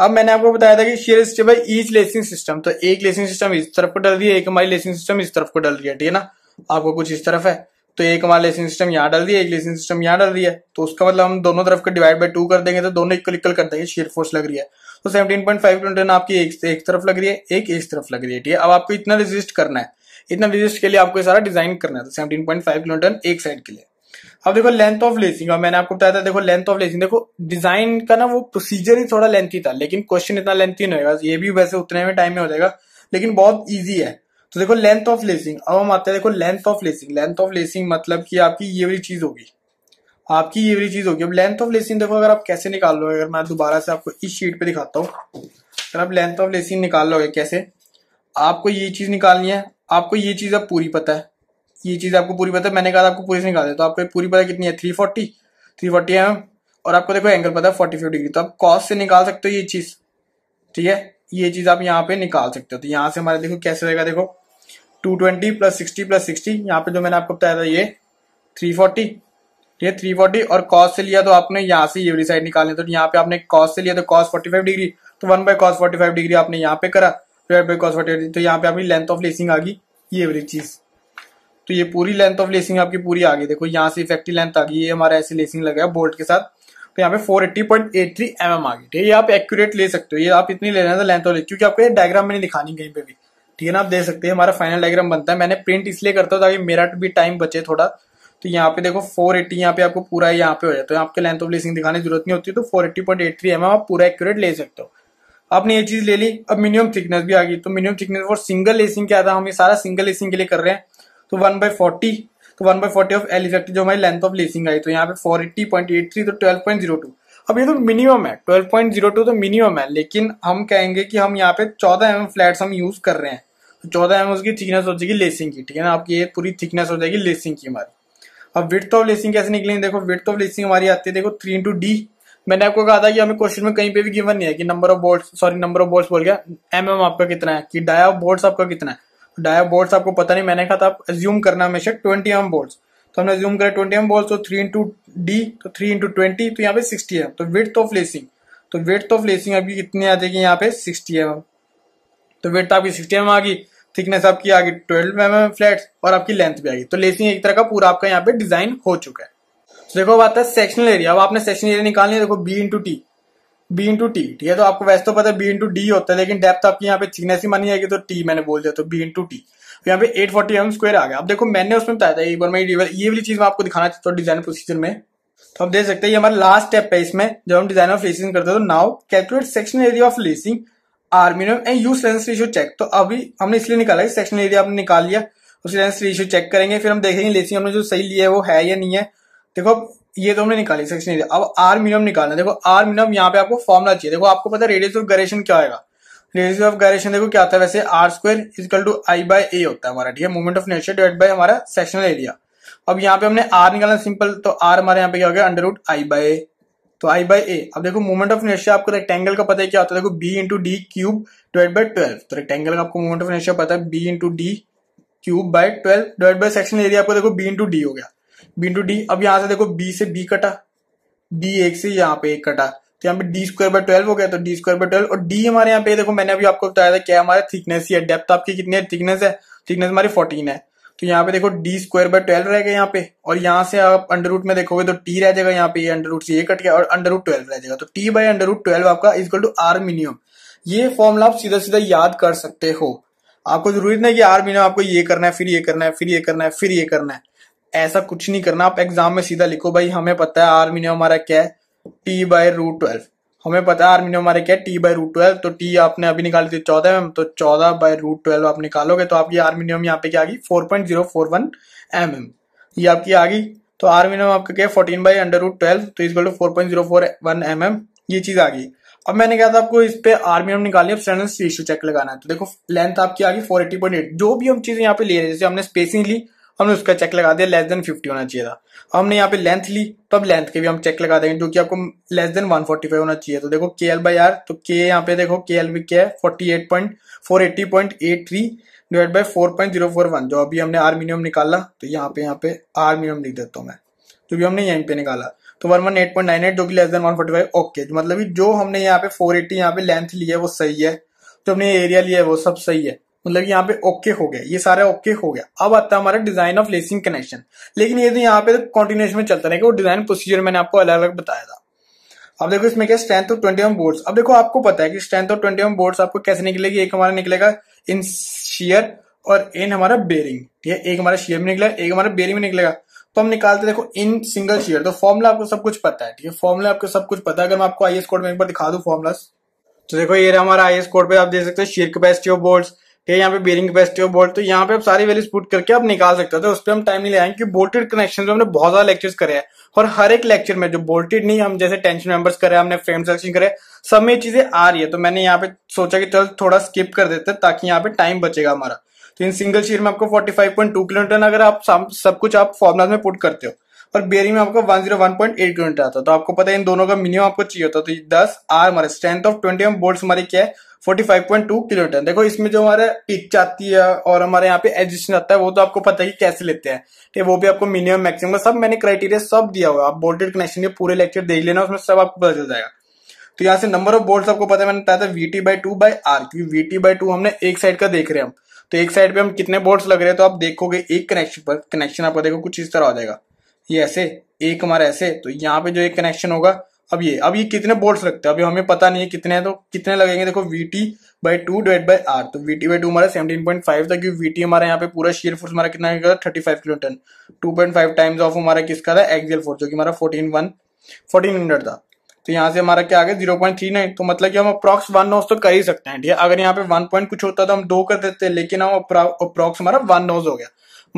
अब मैंने आपको बताया था कि shear is by each lacing system, तो एक लेसिंग सिस्टम इस तरफ को डल रही है, एक हमारी लेसिंग सिस्टम इस तरफ को डल रही है, ठीक है ना, आपको कुछ इस तरफ है, तो एक हमारा लेसिंग सिस्टम यहाँ डल रही है, एक लेसिंग सिस्टम यहाँ डल रही है, तो उसका मतलब हम दोनों तरफ को डिवाइड बाई टू कर देंगे, तो दोनों इक्वल इक्वल कर देंगे, शेयर फोर्स लग रही है। तो सेवनटीन पॉइंट फाइव किलोटन आपकी एक, एक तरफ लग रही है, एक इस तरफ लग रही है, ठीक है। अब आपको इतना रेजिस्ट करना है, इतना रेजिस्ट के लिए आपको सारा डिजाइन करना है, तो सेवनटीन पॉइंट फाइव किलोटन एक साइड के लिए। अब देखो लेंथ ऑफ लेसिंग, और मैंने आपको बताया था देखो लेंथ ऑफ लेसिंग, देखो डिजाइन का ना वो प्रोसीजर ही थोड़ा लेंथी था, लेकिन क्वेश्चन इतना लेंथी नहीं होगा, ये भी वैसे उतने में टाइम में हो जाएगा, लेकिन बहुत इजी है। तो देखो लेंथ ऑफ लेसिंग, अब हम आते हैं देखो length of lacing. Length of lacing मतलब कि आपकी ये वाली चीज होगी, आपकी ये वाली चीज होगी। अब लेंथ ऑफ लेसिंग देखो अगर आप कैसे निकाल लो, अगर मैं दोबारा से आपको इस शीट पे दिखाता हूँ, तो आप लेंथ ऑफ लेसिंग निकाल लोगे कैसे। आपको ये चीज़ निकालनी है, आपको ये चीज़ अब पूरी पता है, ये चीज़ आपको पूरी पता है। मैंने कहा आपको पूरी से निकाल दे, तो आपको पूरी पता कितनी है three forty three forty M M, और आपको देखो एंगल पता है फोर्टी फाइव डिग्री। तो आप कॉस से निकाल सकते हो ये चीज़, ठीक है, ये चीज़ आप यहाँ पे निकाल सकते हो। तो यहाँ से हमारे देखो कैसे रहेगा, देखो two twenty plus sixty plus sixty, यहाँ पे जो मैंने आपको बताया था ये थ्री फोर्टी, ठीक है, थ्री फोर्टी, और कॉस से लिया तो आपने यहाँ से ये वाली साइड निकालनी। तो यहाँ पे आपने कॉस से लिया तो कॉस फोर्टी फाइव डिग्री, तो one by cos forty five degree आपने यहाँ पे करा, फिर by cos forty five degree. तो यहाँ पे आपकी लेंथ ऑफ लेसिंग आ गई ये वाली चीज़। तो ये पूरी लेंथ ऑफ लेसिंग आपकी पूरी आ गई। देखो यहाँ से इफेक्टिव लेंथ आ गई, ये हमारा ऐसे लेसिंग लगा बोल्ट के साथ। तो यहाँ पे four eighty point eight three M M आ गई, ठीक है। ये आप एक्यूरेट ले सकते हो, ये आप इतनी ले रहे हैं तो लेंथ ऑफ लेसिंग, क्योंकि आपको ये डायग्राम में नहीं दिखानी कहीं पे भी, ठीक है ना। आप देख सकते हैं हमारा फाइनल डायग्राम बनता है। मैंने प्रिंट इसलिए करता हूँ ताकि मेरा भी टाइम बचे थोड़ा। तो यहाँ पे देखो फोर एटी यहाँ पे आपको पूरा यहाँ पे हो जाए, तो आपके लेंथ ऑफ लेसिंग दिखाने की जरूरत नहीं होती। तो four eighty point eight three M M आप पूरा एक्यूरेट ले सकते हो। आपने ये चीज ले ली, अब मिनिमम थिकनेस भी आ गई। तो minimum thickness for single lacing क्या था, हम ये सारा सिंगल लेसिंग के लिए कर रहे हैं। तो वन बाई फोर्टी तो one by forty of L effective जो हमारी लेंथ ऑफ लेसिंग आई, तो यहाँ पे four eighty point eight three, तो ट्वेल्व पॉइंट जीरो टू। अब ये तो मिनिमम है, ट्वेल्व पॉइंट जीरो टू तो मिनिमम है, लेकिन हम कहेंगे कि हम यहाँ पे चौदह एम एम फ्लैट्स हम यूज कर रहे हैं। तो चौदह एम एम उसकी थिकनेस हो जाएगी लेसिंग की, ठीक है ना। आपकी ये पूरी थिकनेस हो जाएगी लेसिंग की हमारी। अब विड्थ ऑफ लेसिंग कैसे निकलेंगे, देखो विड्थ ऑफ लेसिंग हमारी आती है देखो थ्री इंटू डी। मैंने आपको कहा था कि हमें क्वेश्चन में कहीं पे भी गिवन नहीं है कि number of bolt sorry number of bolt बोल गया, एम एम आपका कितना है, कि डाया बोल्ट आपका कितना है। डाया बोल्ट आपको पता नहीं, मैंने कहा था आप एज्यूम करना हमेशा ट्वेंटी एम बोल्ट। तो हमने एज्यूम करा ट्वेंटी एम बोल्ट, तो थ्री इंटू डी तो थ्री इंटू ट्वेंटी तो यहाँ पे सिक्सटी एम। तो विड्थ ऑफ लेसिंग तो विड्थ ऑफ लेसिंग आपकी कितनी आ जाएगी यहाँ पे सिक्सटी एम एम। तो विड्थ आपकी सिक्सटी एम एम आ गई, थिकनेस आपकी आ गई ट्वेल्व एम एम फ्लैट्स, और आपकी लेंथ भी आ गई। तो लेसिंग एक तरह का पूरा आपका यहाँ पे डिजाइन हो चुका है। तो देखो बात है सेक्शनल एरिया। अब आपने सेक्शनल एरिया निकालनी है, देखो B into T B into T, ठीक है। तो आपको वैसे तो पता है बी इंटू डी होता है, लेकिन डेप्थ आपकी यहाँ पे थिकनेस ही मानी जाएगी, तो टी मैंने बोल दिया। तो बी इंटू टी यहाँ पे eight forty M M square आ गया। अब देखो मैंने उसमें बताया था एक बार, मैं ये वाली चीज मैं आपको दिखाना चाहता हूँ डिजाइन प्रोसीजर में। तो आप देख सकते हैं ये हमारा लास्ट स्टेप है, इसमें जब हम डिजाइन ऑफ लेसिंग करते हैं। तो now calculate sectional area of lacing are minimum and use lens ratio check. तो अभी हमने इसलिए निकाला कि सेक्शनल एरिया हमने निकाल लिया, उस लेंस रेशियो चेक करेंगे, फिर हम देखेंगे लेसिंग हमने जो सही लिया है वो है या नहीं है। देखो ये तो हमने निकाली सेक्शनल एरिया, अब आर मिनिमम निकालना। देखो आर मिनिमम यहाँ पे आपको फॉर्मुला चाहिए। देखो आपको पता है रेडियस ऑफ गायरेशन क्या होगा, रेडियस ऑफ गायरेशन देखो क्या आता है, वैसे R square equal to I by A होता है हमारा, ठीक है, moment of inertia divided by हमारा सेक्शनल एरिया। अब यहाँ पे हमने आर निकालना सिंपल, तो आर हमारे यहाँ पे क्या हो गया under root I by A, तो आई बाय ए। अब देखो मोमेंट ऑफ इनर्शिया आपको रेक्टेंगल का पता है क्या होता है, देखो B into D cube divide by twelve. तो रेक्टेंगल का आपको मोमेंट ऑफ इनर्शिया पता है B into D cube by twelve divide by sectional area आपको देखो बी इंटू डी हो गया बी इंटू डी। अब यहाँ से देखो बी से बी कटा, डी एक से यहाँ पे एक कटा, तो यहाँ पे डी स्क्वायर बाय ट्वेल्व हो गया, तो डी स्क्वायर बाय ट्वेल्व। और डी हमारे यहाँ पे देखो मैंने अभी आपको बताया था क्या हमारा थिकनेस ही है, डेप्थ आपकी कितनी है, थिकनेस है, थिकनेस हमारी फोर्टीन है। तो यहाँ पे देखो डी स्क्वायर बाय ट्वेल्व रहेगा यहाँ पे, और यहाँ से आप अंडर रूट में देखोगे तो टी रह जाएगा यहाँ पे, अंडर रूट से ये कट गया और अंडर रूट ट्वेल्व रह जाएगा। तो T by under root twelve आपका इक्वल टू आर मिनिमम। ये फॉर्मुला आप सीधा सीधा याद कर सकते हो। आपको जरूरी नहीं कि आर मिनिमम आपको ये करना है, फिर ये करना है, फिर ये करना है, फिर ये करना है, ऐसा कुछ नहीं करना। आप एग्जाम में सीधा लिखो भाई हमें पता है आर मिनिमम हमारा क्या है, टी बाय रूट ट्वेल्व। हमें पता है आर मिनिमम हमारा क्या है, टी बाय रूट ट्वेल्व। तो टी आपने अभी निकाली थी चौदह एम एम, तो चौदह बाय रूट ट्वेल्व आप निकालोगे तो आपकी आर मिनिमम यहाँ पे क्या आ गई four point zero four one M M, ये आपकी आ गई। तो आर मिनिमम आपका क्या है fourteen by under root twelve, तो is equal to four point zero four one M M, ये चीज आ गई। अब मैंने कहा था आपको इस पे आर मिनिमम निकालिए, अब स्टैंडर्ड रेशियो चेक लगाना है। तो देखो लेंथ आपकी आ गई फोर एटी पॉइंट एट। जो भी हम चीजें यहाँ पे ले रहे हैं, जैसे हमने स्पेसिंग ली, हमने उसका चेक लगा दिया, लेस देन फिफ्टी होना चाहिए था। हमने यहाँ पे लेंथ ली, तो अब लेंथ के भी हम चेक लगा देंगे, जो कि आपको less than one forty five होना चाहिए। तो देखो के एल बाई आर, तो के यहाँ पे देखो के एल भी क्या है forty eight point four eighty point eight three divide by four point zero four one, जो अभी हमने आर मिनिमम निकाला। तो यहाँ पे यहाँ पे आर मिनिमम लिख देता हूँ मैं, जो भी हमने यहीं पे निकाला, तो one one eight point nine eight, जो कि less than one forty five. Okay, मतलब जो हमने यहाँ पे फोर एटी यहाँ पे लेंथ लिया है वो सही है, जो हमने एरिया लिया है वो सब सही है, मतलब यहाँ पे ओके हो गया, ये सारा ओके हो गया। अब आता है हमारा डिजाइन ऑफ लेसिंग कनेक्शन, लेकिन ये तो यहाँ पे कंटिन्यूएशन में चलता रहेगा। वो डिजाइन प्रोसीजर मैंने आपको अलग अलग बताया था। अब देखो इसमें क्या strength of twenty M boards. अब देखो आपको पता है कि strength of twenty M boards आपको कैसे निकलेगी। एक हमारा निकलेगा इन शेयर और इन हमारा बेरिंग, ठीक है, एक हमारा शेयर में निकलेगा, एक हमारा बेरिंग में निकलेगा। तो हम निकालते देखो इन सिंगल शेयर। तो फॉर्मुला आपको सब कुछ पता है, ठीक है, फॉर्मुला आपको सब कुछ पता है। अगर मैं आपको आई एस कोड में एक बार दिखा दूं फॉर्मुला, तो देखो ये हमारा आई एस कोड पे आप देख सकते हो शेयर कैपेसिटी ऑफ बोर्ड्स, है यहाँ पे बेरिंग कैपेसिटी और बोल्ट, तो यहाँ पे आप सारी वैल्यूज पुट करके आप निकाल सकते थे। उस पर हम टाइम नहीं लगाएंगे क्योंकि बोल्टेड कनेक्शन में हमने बहुत ज्यादा लेक्चर्स करे हैं और हर एक लेक्चर में जो बोल्टेड नहीं, हम जैसे टेंशन मेंबर्स करे, हमने फ्रेम सेक्शन करे, सब में चीजें आ रही है। तो मैंने यहाँ पे सोचा कि चल थोड़ा स्किप कर देते हैं ताकि यहाँ पे टाइम बचेगा हमारा। तो इन सिंगल शीट में आपको पैंतालीस पॉइंट दो किलोमीटर अगर आप सब कुछ आप फॉर्मुला में पुट करते हो और बेरिंग में आपको एक सौ एक पॉइंट आठ किलोमीटर आता है, तो आपको पता है इन दोनों का मिनिमम आपको चाहिए होता है। तो दस आर हमारे strength of twenty M bolts हमारे क्या है पैंतालीस पॉइंट दो किलोमीटर। देखो इसमें जो हमारे पिच आती है और हमारे यहाँ पे एडजस्टमेंट आता है वो तो आपको पता है कि कैसे लेते हैं, ठीक है, वो भी आपको मिनिमम मैक्सिमम सब मैंने क्राइटेरिया सब दिया हुआ है। आप बोल्टेड कनेक्शन के पूरे लेक्चर देख लेना, उसमें सब आपको पता चल जाएगा। तो यहाँ से नंबर ऑफ बोल्ट आपको पता है, मैंने बताया था VT by two by R, क्योंकि वीटी बाई टू हमने एक साइड का देख रहे हैं हम, तो एक साइड पे हम कितने बोल्ट्स लग रहे हैं। तो आप देखोगे एक कनेक्शन पर कनेक्शन आपको देखो कुछ इस तरह हो जाएगा, ये ऐसे एक हमारा ऐसे, तो यहाँ पे जो एक कनेक्शन होगा अब ये अब ये कितने बोल्ट्स लगते हैं अभी हमें पता नहीं है कितने हैं, तो कितने लगेंगे देखो VT by two divide by R. तो वीटी बाई टू हमारा सेवनटीन पॉइंट फाइव था क्योंकि वीटी हमारा यहाँ पे पूरा शेयर फोर्स हमारा कितना है thirty five kiloton, two point five times of हमारा किसका था एक्सियल फोर्स जो कि हमारा फोर्टीन वन फोर्टीन हंड्रेड था। तो यहाँ से हमारा क्या आ गया जीरो पॉइंट थ्री नाइन, तो मतलब कि हम अप्रॉक्स वन नोज तो कर ही सकते हैं, ठीक है। अगर यहाँ पे वन पॉइंट कुछ होता तो हम दो कर देते, लेकिन हम अप्रॉक्स हमारा वन नोज हो गया,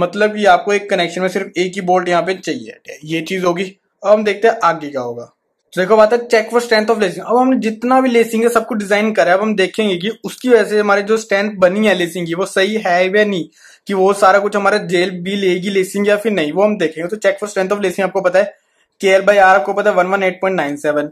मतलब कि आपको एक कनेक्शन में सिर्फ एक ही बोल्ट यहाँ पे चाहिए, ये चीज होगी। अब हम देखते हैं आगे क्या होगा। तो देखो बात है check for strength of lacing. अब हमने जितना भी लेसिंग है सबको डिजाइन करा है, अब हम देखेंगे कि उसकी वजह से हमारी जो स्ट्रेंथ बनी है लेसिंग की वो सही है या नहीं, कि वो सारा कुछ हमारा जेल भी लेगी लेसिंग या फिर नहीं, वो हम देखेंगे। तो check for strength of lacing आपको पता है केएल बाई आर आपको पता है one one eight point nine seven,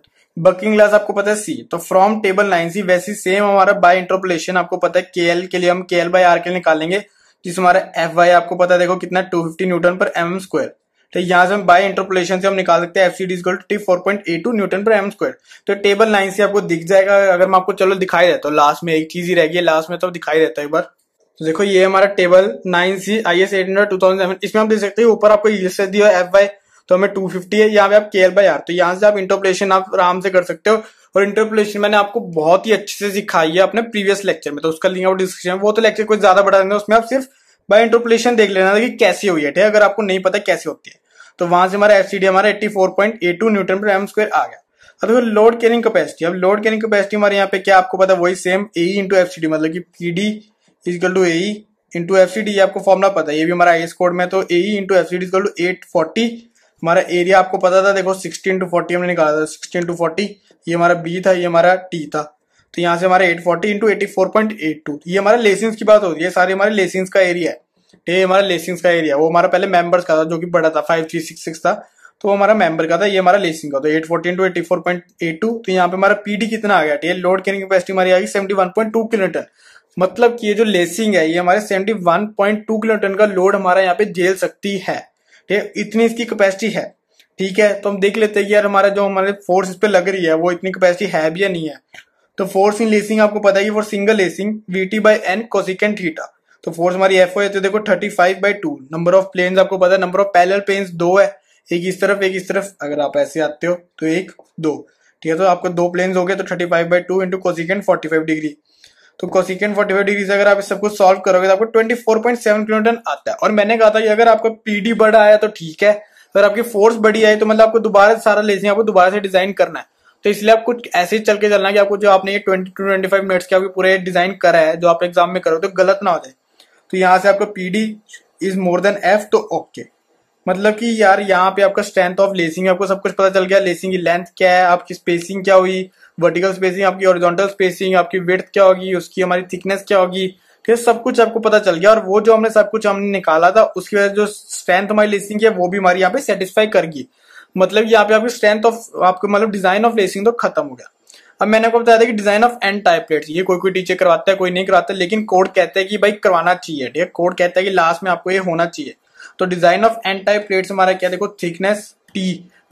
buckling class आपको पता है सी। तो फ्रॉम टेबल नाइन सी वैसी सेम हमारा बाय इंटरपोलेशन आपको पता है केएल के लिए हम केएल बाई आर के लिए निकालेंगे, जिस हमारा एफ वाई आपको पता है देखो कितना टू फिफ्टी न्यूटन पर एमएम स्क्वायर। तो यहाँ से हम बाय इंटरपोलेशन से हम निकाल सकते हैं F C D equal to four point eight two newton पर एम स्क्वायर। तो टेबल नाइन से आपको दिख जाएगा, अगर मैं आपको चलो दिखाई देता हूँ, लास्ट में एक चीज ही रहेगी लास्ट में तो दिखाई देता है एक बार। तो देखो ये हमारा table nine C I S eight hundred two thousand seven, इसमें आप देख सकते हैं ऊपर आपको ये से दिया एफ वाई तो हमें टू फिफ्टी है, यहाँ पे आप केएल बाई आर। तो यहाँ से आप इंटरपोलेशन आप आराम से कर सकते हो और इंटरपोलेशन मैंने आपको बहुत ही अच्छे से सिखाई है अपने प्रीवियस लेक्चर में, तो उसका लिंक आउट डिस्क्रिप्शन में। वो तो लेक्चर कुछ ज्यादा बड़ा नहीं है, उसमें आप सिर्फ बाय इंटरपोलेशन देख लेना था कि कैसे हुई है, ठीक है, अगर आपको नहीं पता कैसे होती है। तो वहां से हमारा एफ सी डी हमारा eighty four point eight two newton पर एम स्क्वायर आ गया। अब देखो लोड कैरिंग कैपेसिटी, अब लोड कैरिंग कैपेसिटी हमारे यहाँ पे क्या आपको पता है वही same A into F C D, मतलब की P D equal to A into F C D, आपको फॉर्मुला पता है, ये भी हमारा आई एस कोड में। तो A into F C D equal to eight forty, हमारा एरिया आपको पता था देखो सिक्सटीन टू फोर्टी हमने निकाला था, सिक्सटीन टू फोर्टी ये हमारा बी था, ये हमारा टी था। तो यहाँ से हमारा eight forty into eighty four point eight two, ये हमारा लेसिंग्स की बात होती है, सारे हमारे लेसिंग्स का एरिया है, ये हमारा लेसिंग्स का एरिया, वो हमारा पहले मेंबर्स का था जो कि बड़ा था फाइव थ्री सिक्स सिक्स था, तो वो हमारा मेंबर का था, ये हमारा लेसिंग का। तो eight forty into eighty four point eight two, तो यहाँ पे हमारा पीडी कितना आ गया, ठीक है, लोड कैरिंग कैपेसिटी हमारी आ गई seventy one point two kilometre, मतलब कि ये जो लेसिंग है ये हमारे seventy one point two kilometre का लोड हमारा यहाँ पे झेल सकती है, इतनी इसकी कैपेसिटी है, ठीक है। तो हम देख लेते हैं कि यार हमारा जो हमारे फोर्स इस पे लग रही है वो इतनी कैपेसिटी है भी या नहीं है। तो फोर्स इन लेसिंग आपको पता है कि for single lacing V T by N cosecant theta, तो फोर्स हमारी एफ ओ है तो देखो thirty five by two. Number of planes आपको पता है, नंबर ऑफ पैरेलल प्लेन्स दो है, एक इस तरफ एक इस तरफ, अगर आप ऐसे आते हो तो एक दो, ठीक है, तो आपको दो प्लेन्स हो गए। तो thirty five by two into cosecant forty five degree, तो कोसिकेंट फोर्टी फाइव डिग्री से अगर आप इस सबको सॉल्व करोगे तो आपको twenty four point seven kilometre आता है। और मैंने कहा था कि अगर आपका पीडी बड़ा आया तो ठीक है, अगर आपकी फोर्स बड़ी आई तो मतलब आपको दोबारा सारा लेसिंग आपको दोबारा से डिजाइन करना है, तो इसलिए आपको ऐसे ही चल के चलना है कि आपको जो आपने ये twenty to twenty five minutes के आपके पूरे डिजाइन करा है जो आप एग्जाम में करो तो गलत ना हो जाए। तो यहाँ से आपका PD is more than F, तो ओके, मतलब कि यार यहाँ पे आपका स्ट्रेंथ ऑफ लेसिंग आपको सब कुछ पता चल गया, लेसिंग की लेंथ क्या है, आपकी स्पेसिंग क्या हुई, वर्टिकल स्पेसिंग, आपकी हॉरिजॉन्टल स्पेसिंग, आपकी विड्थ क्या होगी, उसकी हमारी थिकनेस क्या होगी, ठीक है, सब कुछ आपको पता चल गया। और वो जो हमने सब कुछ हमने निकाला था उसकी वजह से जो स्ट्रेंथ हमारी लेसिंग की है वो भी हमारी यहाँ पे सेटिस्फाई करगी, मतलब यहाँ पे आपकी स्ट्रेंथ ऑफ आपको मतलब डिजाइन ऑफ लेसिंग तो खत्म हो गया। अब मैंने आपको बताया था कि design of N type plates, ये कोई कोई टीचर करवाता है कोई नहीं करवाता, लेकिन कोड कहते हैं कि भाई करवाना चाहिए, ठीक है, कोड कहता है कि लास्ट में आपको ये होना चाहिए। तो design of N type plates हमारा क्या, देखो थिकनेस टी,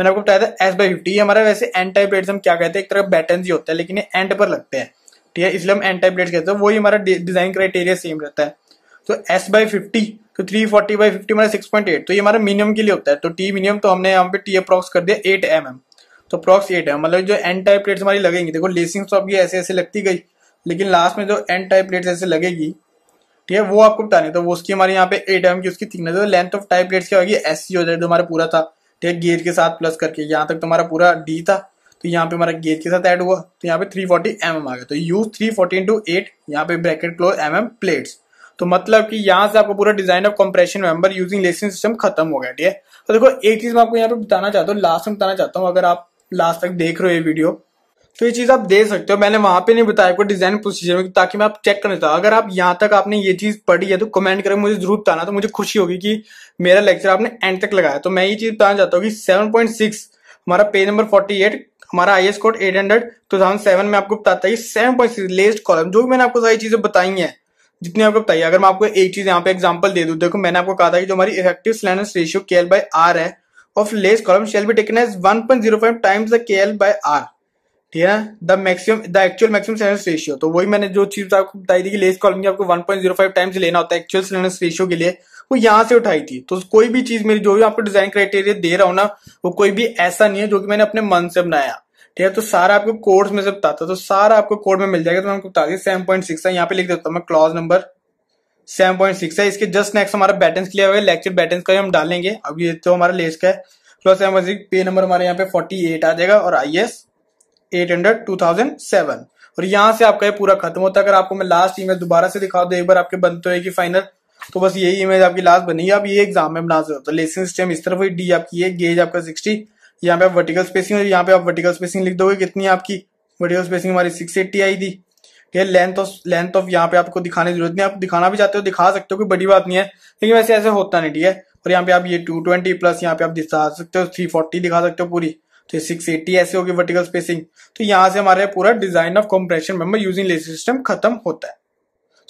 मैंने आपको बताया था एस बाई फिफ्टी, हमारा वैसे एन टाइप प्लेट्स हम क्या कहते हैं, एक तरह बैटन ही होता है लेकिन ये एंड पर लगते हैं, ठीक है, इसलिए हम एन टाइप प्लेट्स कहते हैं। वही हमारा डिजाइन क्राइटेरिया सेम रहता है। तो एस बाई फिफ्टी, तो थ्री फोर्टी बाई फिफ्टी हमारा सिक्स पॉइंट एट, तो ये हमारा मिनिमम के लिए होता है। तो टी मिनिमम, तो हमने यहाँ पे टी अप्रॉक्स कर दिया एट एम एम, तो अप्रॉक्स एट एम, मतलब जो एन टाइप प्लेट्स हमारी लगेंगी, देखो लेसिंग तो आपकी ऐसे ऐसे लगती गई, लेकिन लास्ट में जो एन टाइप प्लेट्स ऐसे लगेगी, ठीक है, वो आपको बताने, तो वो उसकी हमारे यहाँ पे एट एम की उसकी थिकनेस, तो लेंथ ऑफ टाइप प्लेट्स क्या होगी एस सी हो जाएगी, जो हमारा पूरा था, ठीक है, गेयर के साथ प्लस करके यहाँ तक तुम्हारा पूरा डी था। तो तो यहाँ पे हमारा गेज के साथ ऐड हुआ तो यहाँ पे थ्री फोर्टी एम एम आ गया। तो use three forty into eight, यहाँ पे bracket close M M plates. तो मतलब कि यहाँ से आपको पूरा design of compression member using lacing system खत्म हो गया। ठीक है, तो देखो एक चीज मैं आपको यहाँ पे बताना चाहता हूँ, लास्ट में बताना चाहता हूँ, अगर आप लास्ट तक देख रहे हो ये वीडियो तो ये चीज आप देख सकते हो, मैंने वहां पे नहीं बताया आपको डिजाइन प्रोसीजर में, ताकि मैं आप चेक करना चाहता हूँ। अगर आप यहाँ तक आपने ये चीज पढ़ी है तो कमेंट करें, मुझे जरूर बताना, तो मुझे खुशी होगी कि मेरा लेक्चर आपने एंड तक लगाया। तो मैं ये चीज बताना चाहता हूँ कि सेवन पॉइंट सिक्स हमारा पेज नंबर फोर्टी एट, हमारा IS code eight hundred two thousand seven में आपको बताता है seven point six laced column, जो भी मैंने आपको सारी चीजें बताई हैं जितनी आपको बताई है। अगर मैं आपको एक चीज यहाँ पे एग्जांपल दे दूं, देखो मैंने आपको कहा था कि जो हमारी effective slenderness ratio KL by R है of laced column shall be taken as one point zero five times the KL by R. ठीक है, the maximum the actual maximum slenderness ratio, तो वही मैंने जो चीज आपको बताई थी कि लेस कॉलम की आपको one point zero five times लेना होता है एक्चुअल स्लैंडनेस रेशियो के लिए, वो यहाँ से उठाई थी। तो कोई भी चीज मेरी जो भी आपको डिजाइन क्राइटेरिया दे रहा हूँ ना, वो कोई भी ऐसा नहीं है जो कि मैंने अपने मन से बनाया। ठीक है, तो सारा आपको कोड्स में से बताता है, तो सारा आपको कोड में मिल जाएगा। तो मैं आपको बता दी सेवन पॉइंट सिक्स है, यहाँ पे लिख देता हूँ मैं, clause number seven point six है। इसके जस्ट नेक्स्ट हमारा बैटेंस क्लियर होगा, लेक्चर बैटेंस का हम डालेंगे। अब ये तो हमारा लेस का है, क्लॉज सेवन पॉइंट सिक्स पे नंबर हमारे यहाँ पे फोर्टी एट आ जाएगा और I S eight hundred two thousand seven, और यहाँ से आपका ये पूरा खत्म होता है। अगर आपको मैं लास्ट इमेज दोबारा से दिखा दो एक बार आपके बनते हुए कि फाइनल, तो बस यही इमेज आपकी लास्ट बनी है। आप ये एग्जाम में बना सकते हो। लेसिंग सिस्टम इस तरफ हुई, डी आपकी है, गेज आपका सिक्सटी, यहाँ पे आप वर्टिकल स्पेसिंग, यहाँ पे आप वर्टिकल स्पेसिंग लिख दोगे कितनी आपकी वर्टिकल स्पेसिंग हमारी सिक्स एटी आई थी। ठीक है, लेंथ ऑफ लेंथ ऑफ यहाँ पे आपको दिखाने की जरूरत नहीं, आप दिखाना भी चाहते हो दिखा सकते हो, कोई बड़ी बात नहीं है, लेकिन वैसे ऐसे होता नहीं। ठीक है, और यहाँ पे आप ये टू ट्वेंटी प्लस यहाँ पे आप दिखा सकते हो, थ्री फोर्टी दिखा सकते हो पूरी, तो सिक्स एटी ऐसे होगी वर्टिकल स्पेसिंग। तो यहाँ से हमारे पूरा design of compression member using lacing system खत्म होता है।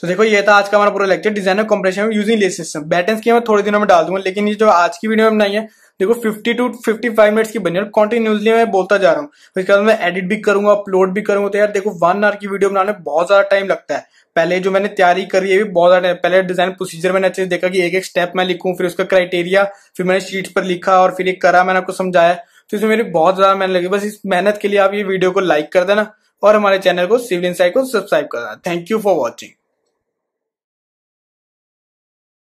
तो देखो ये था आज का हमारा पूरा lecture, design of compression using lacing system. Battens की मैं थोड़े दिनों में डाल दूंगा, लेकिन ये जो आज की वीडियो में बनाई है देखो fifty two fifty five minutes की बनी है, कंटिन्यूसली मैं बोलता जा रहा हूँ। इसके बाद मैं एडिट भी करूंगा, अपलोड भी करूंगा। तो यार देखो वन आवर की वीडियो बनाने में बहुत ज्यादा टाइम लगता है। पहले जो मैंने तैयारी करी है भी बहुत ज्यादा, पहले डिजाइन प्रोसीजर मैंने अच्छे से देखा कि एक एक स्टेप मैं लिखूँ, फिर उसका क्राइटेरिया, फिर मैंने शीट्स पर लिखा और फिर एक करा, मैंने आपको समझाया। तो इसमें मेरी बहुत ज्यादा मेहनत लगी। बस इस मेहनत के लिए आप ये वीडियो को लाइक कर देना और हमारे चैनल को सिविल इनसाइट को सब्सक्राइब कर देना। Thank you for watching.